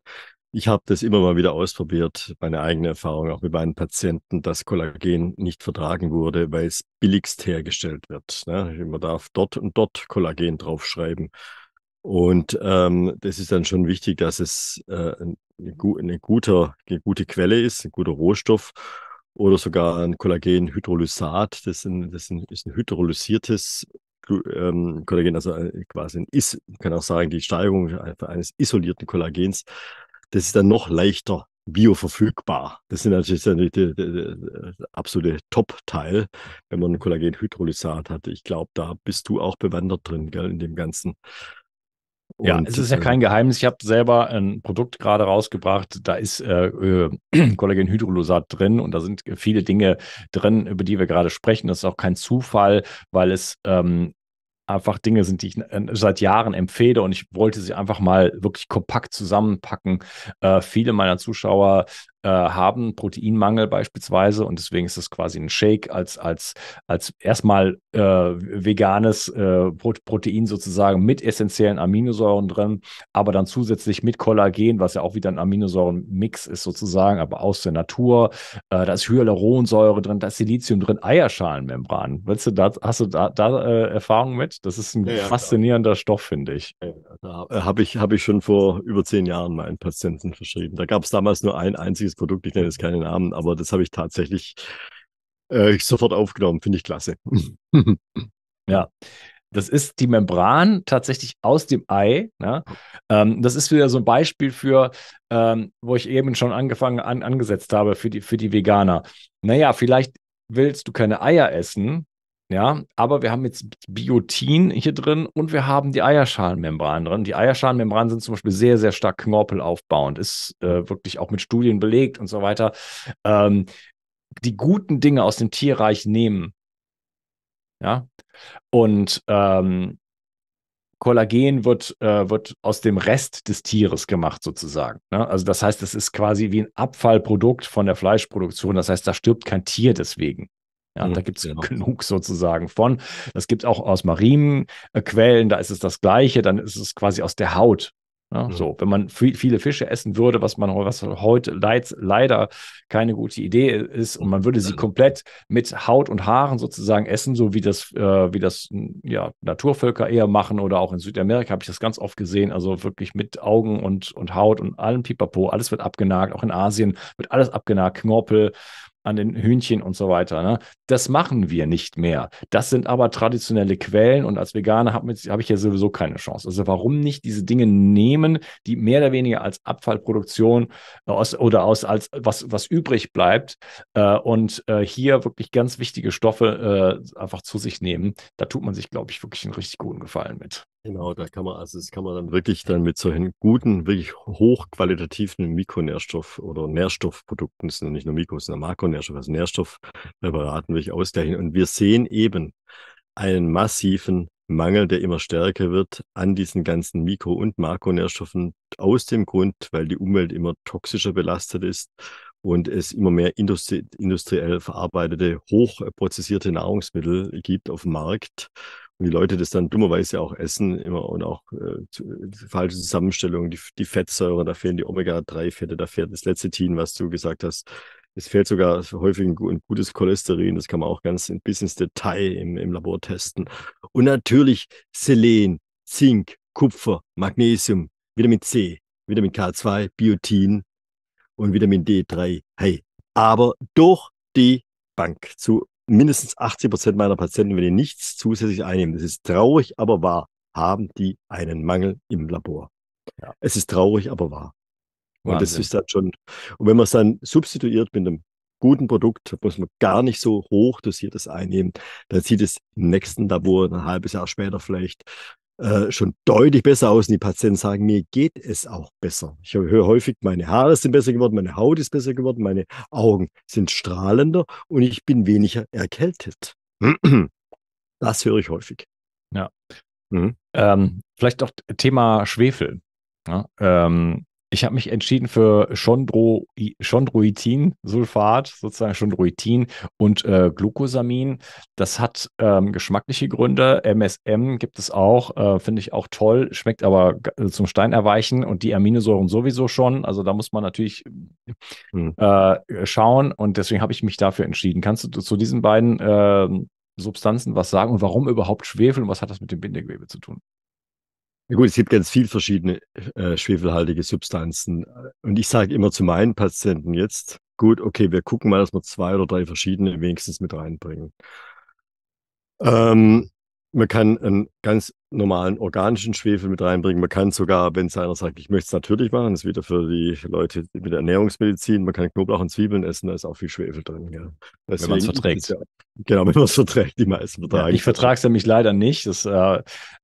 Ich habe das immer mal wieder ausprobiert, meine eigene Erfahrung, auch mit meinen Patienten, dass Kollagen nicht vertragen wurde, weil es billigst hergestellt wird. Ne? Man darf dort und dort Kollagen draufschreiben. Und das ist dann schon wichtig, dass es eine gute Quelle ist, ein guter Rohstoff oder sogar ein Kollagenhydrolysat. Das ist ein hydrolysiertes Kollagen, also quasi man kann auch sagen, die Steigerung eines isolierten Kollagens. Das ist dann noch leichter bioverfügbar. Das sind natürlich der absolute Top-Teil, wenn man ein Kollagenhydrolysat hat. Ich glaube, da bist du auch bewandert drin, gell, in dem Ganzen. Ja, es ist ja kein Geheimnis. Ich habe selber ein Produkt gerade rausgebracht, da ist Kollagenhydrolysat drin und da sind viele Dinge drin, über die wir gerade sprechen. Das ist auch kein Zufall, weil es einfach Dinge sind, die ich seit Jahren empfehle und ich wollte sie einfach mal wirklich kompakt zusammenpacken. Viele meiner Zuschauer haben Proteinmangel beispielsweise und deswegen ist das quasi ein Shake als erstmal veganes Protein sozusagen mit essentiellen Aminosäuren drin, aber dann zusätzlich mit Kollagen, was ja auch wieder ein Aminosäurenmix ist sozusagen, aber aus der Natur. Da ist Hyaluronsäure drin, da ist Silizium drin, Eierschalenmembran. Weißt du, hast du da Erfahrung mit? Das ist ein faszinierender Stoff, finde ich. Ja, da habe ich schon vor über 10 Jahren meinen Patienten verschrieben. Da gab es damals nur ein einziges Produkt, ich nenne jetzt keine Namen, aber das habe ich tatsächlich sofort aufgenommen, finde ich klasse. Ja, das ist die Membran tatsächlich aus dem Ei. Ne? Das ist wieder so ein Beispiel für, wo ich eben schon angesetzt habe für die Veganer. Naja, vielleicht willst du keine Eier essen, ja, aber wir haben jetzt Biotin hier drin und wir haben die Eierschalenmembran drin. Die Eierschalenmembranen sind zum Beispiel sehr, sehr stark knorpelaufbauend, ist wirklich auch mit Studien belegt und so weiter. Die guten Dinge aus dem Tierreich nehmen. Ja, und Kollagen wird aus dem Rest des Tieres gemacht sozusagen. Ne? Also das heißt, es ist quasi wie ein Abfallprodukt von der Fleischproduktion. Das heißt, da stirbt kein Tier deswegen. Ja, da gibt es genug sozusagen von. Das gibt es auch aus marinen Quellen, da ist es das Gleiche, dann ist es quasi aus der Haut. Ja, so, wenn man viele Fische essen würde, was heute leider keine gute Idee ist, und man würde sie komplett mit Haut und Haaren sozusagen essen, so wie das Naturvölker eher machen oder auch in Südamerika habe ich das ganz oft gesehen, also wirklich mit Augen und Haut und allem Pipapo, alles wird abgenagt, auch in Asien wird alles abgenagt, Knorpel an den Hühnchen und so weiter. Ne? Das machen wir nicht mehr. Das sind aber traditionelle Quellen und als Veganer habe ich ja sowieso keine Chance. Also warum nicht diese Dinge nehmen, die mehr oder weniger als Abfallproduktion als was übrig bleibt und hier wirklich ganz wichtige Stoffe einfach zu sich nehmen. Da tut man sich, glaube ich, wirklich einen richtig guten Gefallen mit. Genau, das kann man dann wirklich mit solchen guten, wirklich hochqualitativen Mikronährstoff oder Nährstoffprodukten, das sind nicht nur Mikro, sondern Makronährstoff, also Nährstoffpräparaten wirklich ausgleichen. Und wir sehen eben einen massiven Mangel, der immer stärker wird an diesen ganzen Mikro- und Makronährstoffen aus dem Grund, weil die Umwelt immer toxischer belastet ist und es immer mehr industriell verarbeitete, hochprozessierte Nahrungsmittel gibt auf dem Markt. Und die Leute das dann dummerweise auch essen immer und auch falsche Zusammenstellungen, die Fettsäuren, da fehlen die Omega-3-Fette, da fehlt das Lecithin, was du gesagt hast. Es fehlt sogar häufig ein gutes Cholesterin, das kann man auch ganz bis ins Detail im Labor testen. Und natürlich Selen, Zink, Kupfer, Magnesium, Vitamin C, Vitamin K2, Biotin und Vitamin D3. Hey, aber durch die Bank zu mindestens 80% meiner Patienten, wenn die nichts zusätzlich einnehmen, das ist traurig, aber wahr, haben die einen Mangel im Labor. Ja. Es ist traurig, aber wahr. Und Wahnsinn. Das ist dann schon, und wenn man es dann substituiert mit einem guten Produkt, muss man gar nicht so hochdosiertes einnehmen, dann sieht es im nächsten Labor ein halbes Jahr später vielleicht schon deutlich besser aus. Und die Patienten sagen, mir geht es auch besser. Ich höre häufig, meine Haare sind besser geworden, meine Haut ist besser geworden, meine Augen sind strahlender und ich bin weniger erkältet. Das höre ich häufig. Ja. Mhm. Vielleicht auch Thema Schwefel. Ja, ich habe mich entschieden für Chondroitinsulfat, sozusagen Chondroitin und Glucosamin. Das hat geschmackliche Gründe. MSM gibt es auch, finde ich auch toll, schmeckt aber zum Steinerweichen und die Aminosäuren sowieso schon. Also da muss man natürlich schauen und deswegen habe ich mich dafür entschieden. Kannst du zu diesen beiden Substanzen was sagen und warum überhaupt Schwefel und was hat das mit dem Bindegewebe zu tun? Ja gut, es gibt ganz viele verschiedene schwefelhaltige Substanzen. Und ich sage immer zu meinen Patienten jetzt, gut, okay, wir gucken mal, dass wir 2 oder 3 verschiedene wenigstens mit reinbringen. Man kann einen ganz normalen organischen Schwefel mit reinbringen. Man kann sogar, wenn es einer sagt, ich möchte es natürlich machen, das ist wieder für die Leute mit der Ernährungsmedizin, man kann Knoblauch und Zwiebeln essen, da ist auch viel Schwefel drin. Ja. Deswegen, wenn man es verträgt. Ja, genau, wenn man es verträgt, die meisten vertragen. Ja, ich vertrage es nämlich leider nicht. Das,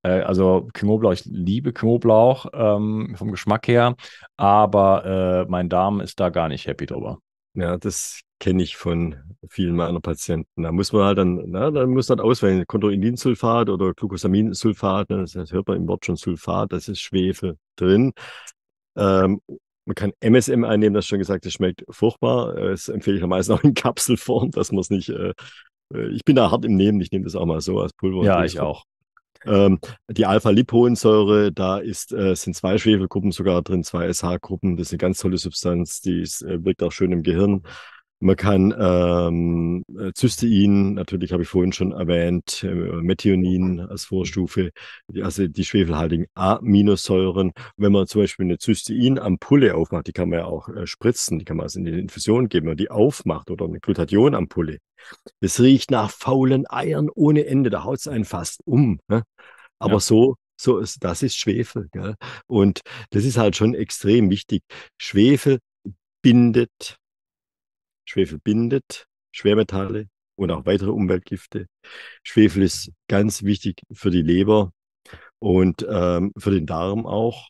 also Knoblauch, ich liebe Knoblauch vom Geschmack her, aber mein Darm ist da gar nicht happy drüber. Ja, das kenne ich von vielen meiner Patienten. Da muss man halt dann auswählen, Chondroitinsulfat oder Glucosaminsulfat, das hört man im Wort schon Sulfat, das ist Schwefel drin. Man kann MSM einnehmen, das ist schon gesagt, das schmeckt furchtbar. Das empfehle ich am meisten auch in Kapselform, dass man es nicht, ich bin da hart im Nehmen, ich nehme das auch mal so als Pulver. Ja, ich auch. Die Alpha-Lipoensäure, da sind 2 Schwefelgruppen sogar drin, 2 SH-Gruppen. Das ist eine ganz tolle Substanz, die wirkt auch schön im Gehirn. Man kann Cystein, natürlich habe ich vorhin schon erwähnt, Methionin als Vorstufe, also die schwefelhaltigen Aminosäuren. Wenn man zum Beispiel eine Cystein-Ampulle aufmacht, die kann man ja auch spritzen, die kann man also in die Infusion geben, wenn man die aufmacht oder eine Glutathion-Ampulle. Das riecht nach faulen Eiern ohne Ende, da haut es einen fast um. Ne? Aber ja. So ist, das ist Schwefel. Gell? Und das ist halt schon extrem wichtig. Schwefel bindet Schwermetalle und auch weitere Umweltgifte. Schwefel ist ganz wichtig für die Leber und für den Darm auch.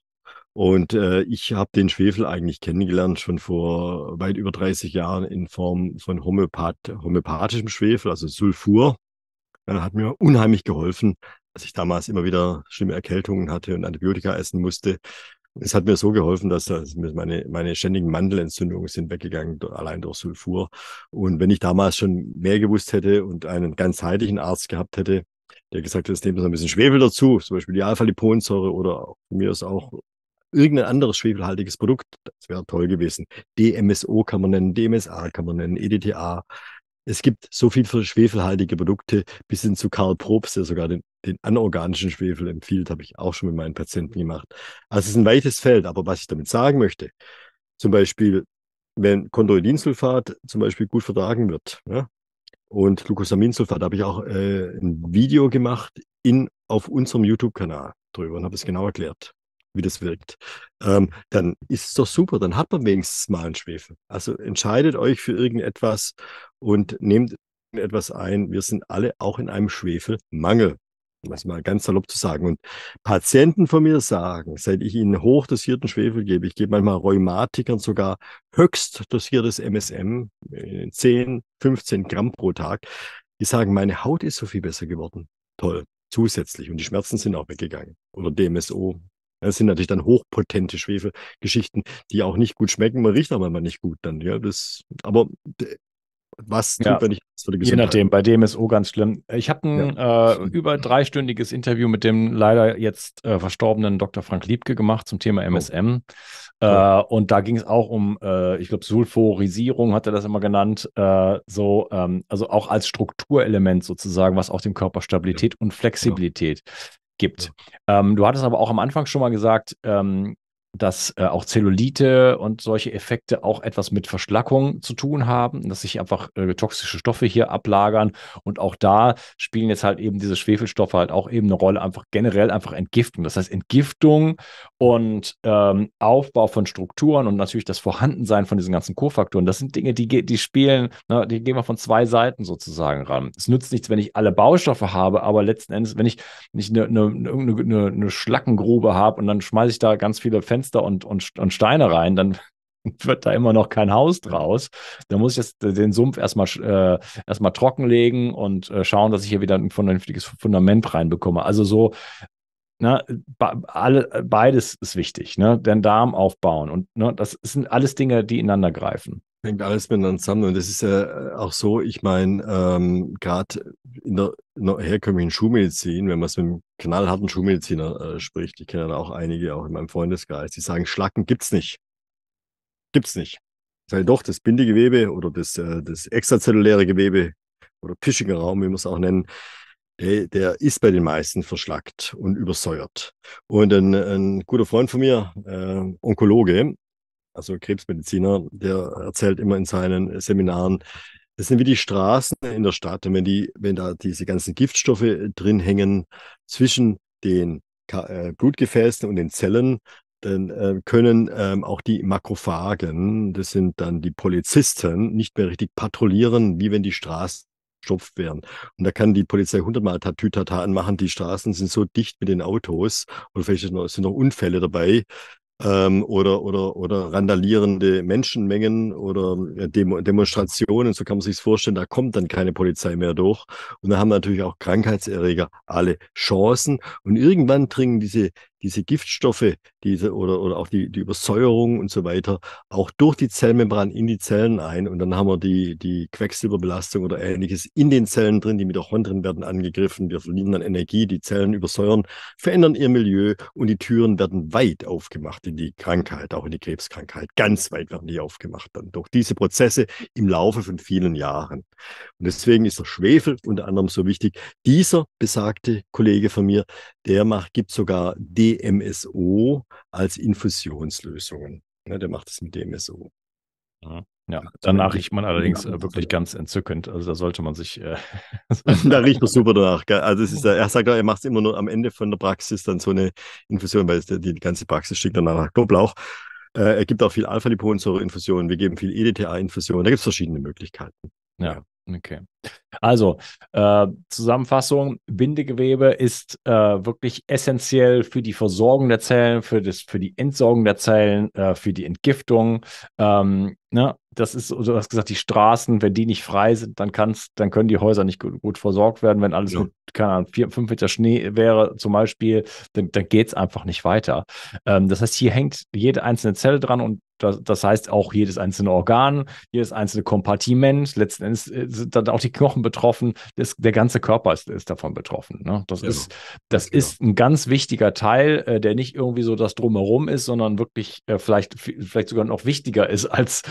Und ich habe den Schwefel eigentlich kennengelernt schon vor weit über 30 Jahren in Form von homöopathischem Schwefel, also Sulfur. Das hat mir unheimlich geholfen, als ich damals immer wieder schlimme Erkältungen hatte und Antibiotika essen musste. Es hat mir so geholfen, dass meine ständigen Mandelentzündungen sind weggegangen, allein durch Sulfur. Und wenn ich damals schon mehr gewusst hätte und einen ganzheitlichen Arzt gehabt hätte, der gesagt hätte, jetzt nehmen wir ein bisschen Schwefel dazu, zum Beispiel die Alpha-Liponsäure oder mir ist auch irgendein anderes schwefelhaltiges Produkt, das wäre toll gewesen. DMSO kann man nennen, DMSA kann man nennen, EDTA. Es gibt so viel für schwefelhaltige Produkte, bis hin zu Karl Probst, der sogar den anorganischen Schwefel empfiehlt, habe ich auch schon mit meinen Patienten gemacht. Also es ist ein weites Feld, aber was ich damit sagen möchte, zum Beispiel, wenn Chondroitinsulfat zum Beispiel gut vertragen wird, ja, und Glucosaminsulfat, da habe ich auch ein Video gemacht auf unserem YouTube-Kanal drüber und habe es genau erklärt, wie das wirkt, dann ist es doch super, dann hat man wenigstens mal einen Schwefel. Also entscheidet euch für irgendetwas und nehmt etwas ein. Wir sind alle auch in einem Schwefelmangel, um es mal ganz salopp zu sagen. Und Patienten von mir sagen, seit ich ihnen hochdosierten Schwefel gebe, ich gebe manchmal Rheumatikern sogar höchst dosiertes MSM, 10, 15 Gramm pro Tag, die sagen, meine Haut ist so viel besser geworden. Toll, zusätzlich. Und die Schmerzen sind auch weggegangen. Oder DMSO. Das sind natürlich dann hochpotente Schwefelgeschichten, die auch nicht gut schmecken. Man riecht auch manchmal nicht gut dann. Ja, aber was tut man nicht für die Gesundheit? Je nachdem, bei DMSO ganz schlimm. Ich habe ein über 3-stündiges Interview mit dem leider jetzt verstorbenen Dr. Frank Liebke gemacht zum Thema MSM. Oh. Und da ging es auch um, ich glaube, Sulfurisierung hat er das immer genannt. Also auch als Strukturelement sozusagen, was auch dem Körper Stabilität und Flexibilität gibt. Ja. Du hattest aber auch am Anfang schon mal gesagt, dass auch Zellulite und solche Effekte auch etwas mit Verschlackung zu tun haben, dass sich einfach toxische Stoffe hier ablagern. Und auch da spielen jetzt halt eben diese Schwefelstoffe halt auch eben eine Rolle, einfach generell einfach Entgiftung. Das heißt Entgiftung und Aufbau von Strukturen und natürlich das Vorhandensein von diesen ganzen Kofaktoren. Das sind Dinge, die spielen, ne, die gehen wir von zwei Seiten sozusagen ran. Es nützt nichts, wenn ich alle Baustoffe habe, aber letzten Endes, wenn ich nicht eine Schlackengrube habe und dann schmeiße ich da ganz viele Fenster und Steine rein, dann wird da immer noch kein Haus draus. Da muss ich jetzt den Sumpf erstmal trockenlegen und schauen, dass ich hier wieder ein vernünftiges Fundament reinbekomme. Also so, ne, beides ist wichtig, ne? Den Darm aufbauen und ne, das sind alles Dinge, die ineinander greifen. Hängt alles miteinander zusammen und das ist ja auch so, ich meine, gerade in der herkömmlichen Schulmedizin, wenn man es mit einem knallharten Schulmediziner spricht, ich kenne da auch einige, auch in meinem Freundeskreis, die sagen, Schlacken gibt's nicht. Gibt's nicht. Ich sage, doch, das Bindegewebe oder das extrazelluläre Gewebe oder Pischinger Raum, wie man es auch nennen, der ist bei den meisten verschlackt und übersäuert. Und ein guter Freund von mir, Onkologe, also Krebsmediziner, der erzählt immer in seinen Seminaren, das sind wie die Straßen in der Stadt. Und wenn da diese ganzen Giftstoffe drin hängen, zwischen den Blutgefäßen und den Zellen, dann können auch die Makrophagen, das sind dann die Polizisten, nicht mehr richtig patrouillieren, wie wenn die Straßen gestopft werden. Und da kann die Polizei 100-mal Tatütata anmachen, die Straßen sind so dicht mit den Autos, oder vielleicht sind noch Unfälle dabei, oder randalierende Menschenmengen oder Demonstrationen, so kann man sich vorstellen, da kommt dann keine Polizei mehr durch. Und da haben natürlich auch Krankheitserreger alle Chancen. Und irgendwann dringen diese Giftstoffe oder auch die Übersäuerung und so weiter auch durch die Zellmembran in die Zellen ein. Und dann haben wir die Quecksilberbelastung oder Ähnliches in den Zellen drin. Die Mitochondrien werden angegriffen, wir verlieren dann Energie, die Zellen übersäuern, verändern ihr Milieu und die Türen werden weit aufgemacht in die Krankheit, auch in die Krebskrankheit. Ganz weit werden die aufgemacht dann durch diese Prozesse im Laufe von vielen Jahren. Und deswegen ist der Schwefel unter anderem so wichtig. Dieser besagte Kollege von mir, der gibt sogar DMSO als Infusionslösungen. Ja, der macht es mit DMSO. Ja, danach riecht man allerdings wirklich ganz entzückend. Also da sollte man sich... Da riecht man super danach. Also es ist, er sagt, er macht es immer nur am Ende von der Praxis, dann so eine Infusion, weil die ganze Praxis schickt dann nach Knoblauch. Er gibt auch viel Alpha-Liponsäure-Infusionen, wir geben viel EDTA-Infusionen. Da gibt es verschiedene Möglichkeiten. Ja, okay. Also, Zusammenfassung, Bindegewebe ist wirklich essentiell für die Versorgung der Zellen, für die Entsorgung der Zellen, für die Entgiftung. Ne? Das ist, du hast gesagt, die Straßen, wenn die nicht frei sind, dann können die Häuser nicht gut versorgt werden. Wenn alles mit, keine Ahnung, 4-5 Meter Schnee wäre zum Beispiel, dann geht es einfach nicht weiter. Das heißt, hier hängt jede einzelne Zelle dran und das heißt auch jedes einzelne Organ, jedes einzelne Kompartiment. Letzten Endes sind dann auch die Knochen betroffen. Der ganze Körper ist davon betroffen. Ne? Das ist ein ganz wichtiger Teil, der nicht irgendwie so das Drumherum ist, sondern wirklich vielleicht sogar noch wichtiger ist als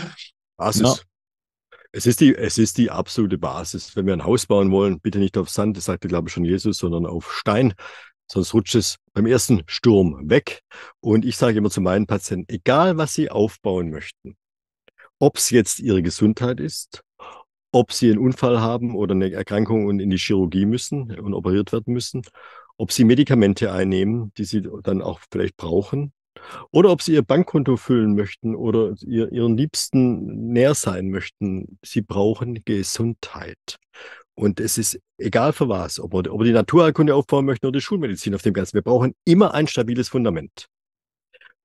Basis. No. Es ist die absolute Basis. Wenn wir ein Haus bauen wollen, bitte nicht auf Sand, das sagte, glaube ich, schon Jesus, sondern auf Stein. Sonst rutscht es beim ersten Sturm weg. Und ich sage immer zu meinen Patienten, egal was sie aufbauen möchten, ob es jetzt ihre Gesundheit ist, ob sie einen Unfall haben oder eine Erkrankung und in die Chirurgie müssen und operiert werden müssen, ob sie Medikamente einnehmen, die sie dann auch vielleicht brauchen, oder ob sie ihr Bankkonto füllen möchten oder ihren Liebsten näher sein möchten. Sie brauchen Gesundheit. Und es ist egal für was, ob wir die Naturheilkunde aufbauen möchten oder die Schulmedizin auf dem Ganzen. Wir brauchen immer ein stabiles Fundament.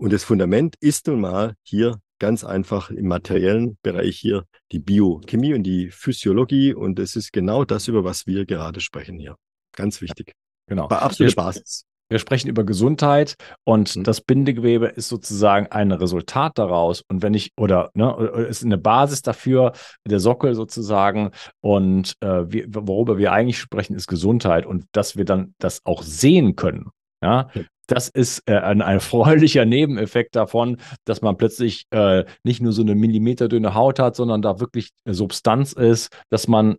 Und das Fundament ist nun mal hier ganz einfach im materiellen Bereich hier die Biochemie und die Physiologie. Und es ist genau das, über was wir gerade sprechen hier. Ganz wichtig. Genau. Bei absoluter Basis. Wir sprechen über Gesundheit und das Bindegewebe ist sozusagen ein Resultat daraus. Und wenn ich, ist eine Basis dafür, der Sockel sozusagen. Und worüber wir eigentlich sprechen, ist Gesundheit und dass wir dann das auch sehen können. Ja, das ist ein erfreulicher Nebeneffekt davon, dass man plötzlich nicht nur so eine millimeterdünne Haut hat, sondern da wirklich Substanz ist, dass man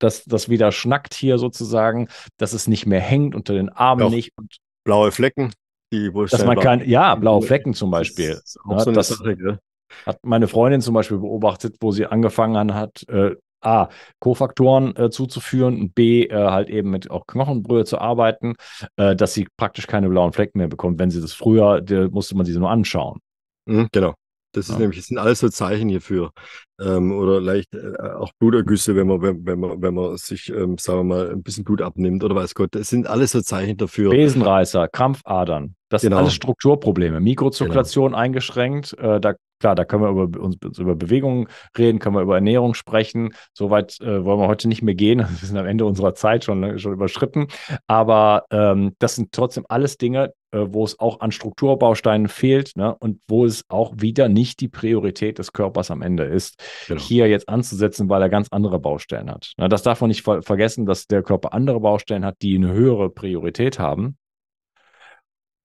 das wieder schnackt hier sozusagen, dass es nicht mehr hängt unter den Armen, nicht. Und blaue Flecken. die wohl dass man kein, ja, blaue Flecken zum Beispiel. Das ist auch so eine Sache, gell? Hat meine Freundin zum Beispiel beobachtet, wo sie angefangen hat, A, Kofaktoren zuzuführen und B, halt eben mit auch Knochenbrühe zu arbeiten, dass sie praktisch keine blauen Flecken mehr bekommt. Wenn sie das früher, musste man sie nur anschauen. Mhm, genau. Das ist nämlich, das sind alles so Zeichen hierfür. Oder leicht auch Blutergüsse, wenn man sich, sagen wir mal, ein bisschen Blut abnimmt oder weiß Gott. Das sind alles so Zeichen dafür. Besenreißer, Krampfadern. Das sind alles Strukturprobleme. Mikrozirkulation eingeschränkt. Da können wir über Bewegungen reden, können wir über Ernährung sprechen. Soweit wollen wir heute nicht mehr gehen. Wir sind am Ende unserer Zeit schon überschritten. Aber das sind trotzdem alles Dinge, wo es auch an Strukturbausteinen fehlt, ne? Und wo es auch wieder nicht die Priorität des Körpers am Ende ist, hier jetzt anzusetzen, weil er ganz andere Baustellen hat. Na, das darf man nicht vergessen, dass der Körper andere Baustellen hat, die eine höhere Priorität haben.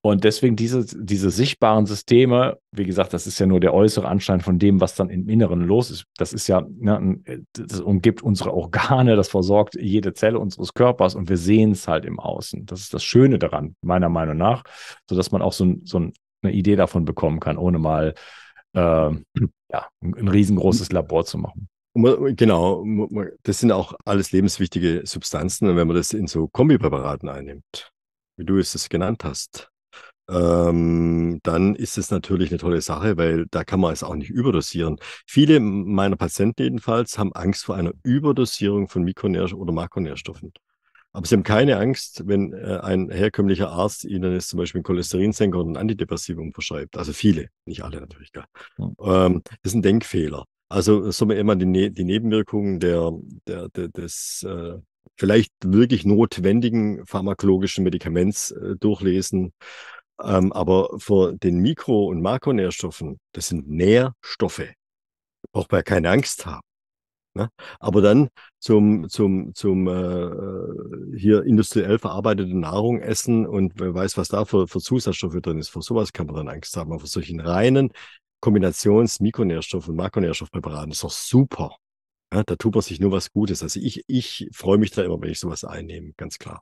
Und deswegen diese sichtbaren Systeme, wie gesagt, das ist ja nur der äußere Anschein von dem, was dann im Inneren los ist. Das ist ja, das umgibt unsere Organe, das versorgt jede Zelle unseres Körpers und wir sehen es halt im Außen. Das ist das Schöne daran, meiner Meinung nach, sodass man auch so eine Idee davon bekommen kann, ohne mal ein riesengroßes Labor zu machen. Genau, das sind auch alles lebenswichtige Substanzen, wenn man das in so Kombipräparaten einnimmt, wie du es genannt hast. Dann ist es natürlich eine tolle Sache, weil da kann man es auch nicht überdosieren. Viele meiner Patienten jedenfalls haben Angst vor einer Überdosierung von Mikronährstoffen oder Makronährstoffen. Aber sie haben keine Angst, wenn ein herkömmlicher Arzt ihnen jetzt zum Beispiel einen Cholesterinsenker und ein Antidepressivum verschreibt. Also viele, nicht alle natürlich. Das ist ein Denkfehler. Also soll man immer die Nebenwirkungen des vielleicht wirklich notwendigen pharmakologischen Medikaments durchlesen. Aber vor den Mikro- und Makronährstoffen, das sind Nährstoffe, braucht man ja keine Angst haben. Ne? Aber dann zum hier industriell verarbeiteten Nahrung essen und wer weiß, was da für Zusatzstoffe drin ist, vor sowas kann man dann Angst haben. Aber vor solchen reinen Kombinations-Mikronährstoff- und Makronährstoffpräparaten ist doch super. Ne? Da tut man sich nur was Gutes. Also ich freue mich da immer, wenn ich sowas einnehme, ganz klar.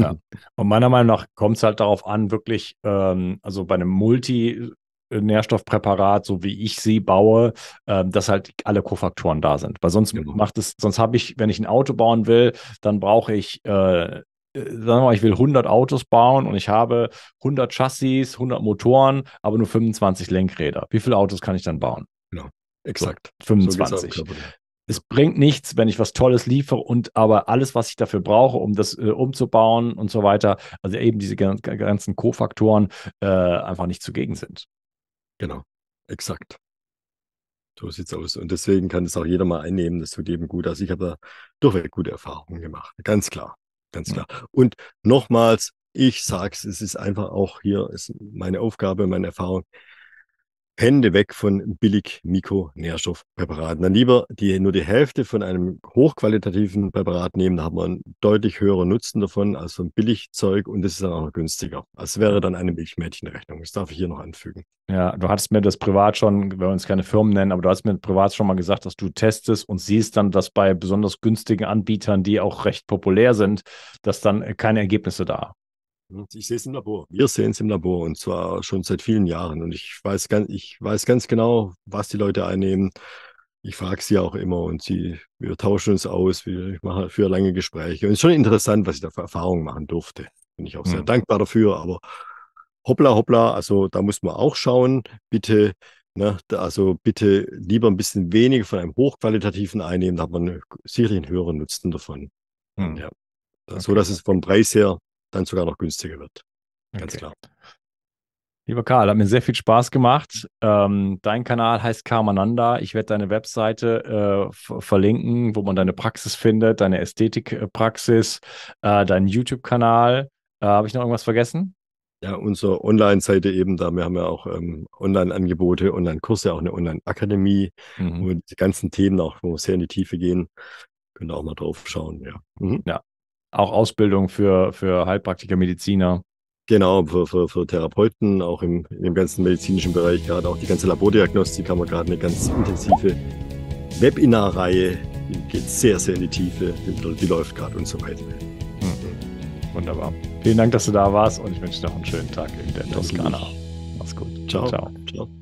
Ja, und meiner Meinung nach kommt es halt darauf an, wirklich, also bei einem Multinährstoffpräparat, so wie ich sie baue, dass halt alle Kofaktoren da sind. Weil sonst sonst habe ich, wenn ich ein Auto bauen will, dann brauche ich, sagen wir mal, ich will 100 Autos bauen und ich habe 100 Chassis, 100 Motoren, aber nur 25 Lenkräder. Wie viele Autos kann ich dann bauen? Genau, exakt. So, 25. So es bringt nichts, wenn ich was Tolles liefere und aber alles, was ich dafür brauche, um das umzubauen und so weiter, also eben diese ganzen Kofaktoren einfach nicht zugegen sind. Genau, exakt. So sieht es aus. Und deswegen kann es auch jeder mal einnehmen, das tut jedem gut. Also ich habe da durchweg gute Erfahrungen gemacht, ganz klar, ganz klar. Und nochmals, ich sage es, es ist einfach auch hier, ist meine Aufgabe, meine Erfahrung, Hände weg von Billig-Mikronährstoffpräparaten. Dann lieber nur die Hälfte von einem hochqualitativen Präparat nehmen, da hat man einen deutlich höheren Nutzen davon als von Billigzeug und das ist dann auch noch günstiger. Das wäre dann eine Milchmädchenrechnung. Das darf ich hier noch anfügen. Ja, du hattest mir das privat schon, wir wollen uns keine Firmen nennen, aber du hast mir privat schon mal gesagt, dass du testest und siehst dann, dass bei besonders günstigen Anbietern, die auch recht populär sind, dass dann keine Ergebnisse da. Ich sehe es im Labor. Wir sehen es im Labor und zwar schon seit vielen Jahren. Und ich weiß ganz genau, was die Leute einnehmen. Ich frage sie auch immer und wir tauschen uns aus. Ich mache für lange Gespräche. Und es ist schon interessant, was ich da für Erfahrungen machen durfte. Bin ich auch sehr dankbar dafür. Aber hoppla, hoppla, also da muss man auch schauen. Bitte, ne, also bitte lieber ein bisschen weniger von einem hochqualitativen einnehmen. Da hat man sicherlich einen höheren Nutzen davon. Mhm. Ja. Okay. So, dass es vom Preis her dann sogar noch günstiger wird. Ganz klar. Lieber Karl, hat mir sehr viel Spaß gemacht. Dein Kanal heißt Karmananda. Ich werde deine Webseite verlinken, wo man deine Praxis findet, deine Ästhetikpraxis, deinen YouTube-Kanal. Habe ich noch irgendwas vergessen? Ja, unsere Online-Seite eben, da haben wir auch Online-Angebote, Online-Kurse, auch eine Online-Akademie und die ganzen Themen auch, wo wir sehr in die Tiefe gehen. Könnt ihr auch mal drauf schauen, ja. Mhm. Ja. Auch Ausbildung für Heilpraktiker, Mediziner. Genau, für Therapeuten, auch im ganzen medizinischen Bereich, gerade auch die ganze Labordiagnostik haben wir gerade eine ganz intensive Webinarreihe, die geht sehr, sehr in die Tiefe, die läuft gerade und so weiter. Wunderbar. Vielen Dank, dass du da warst und ich wünsche dir noch einen schönen Tag in der Toskana. Mach's gut. Ciao. Ciao.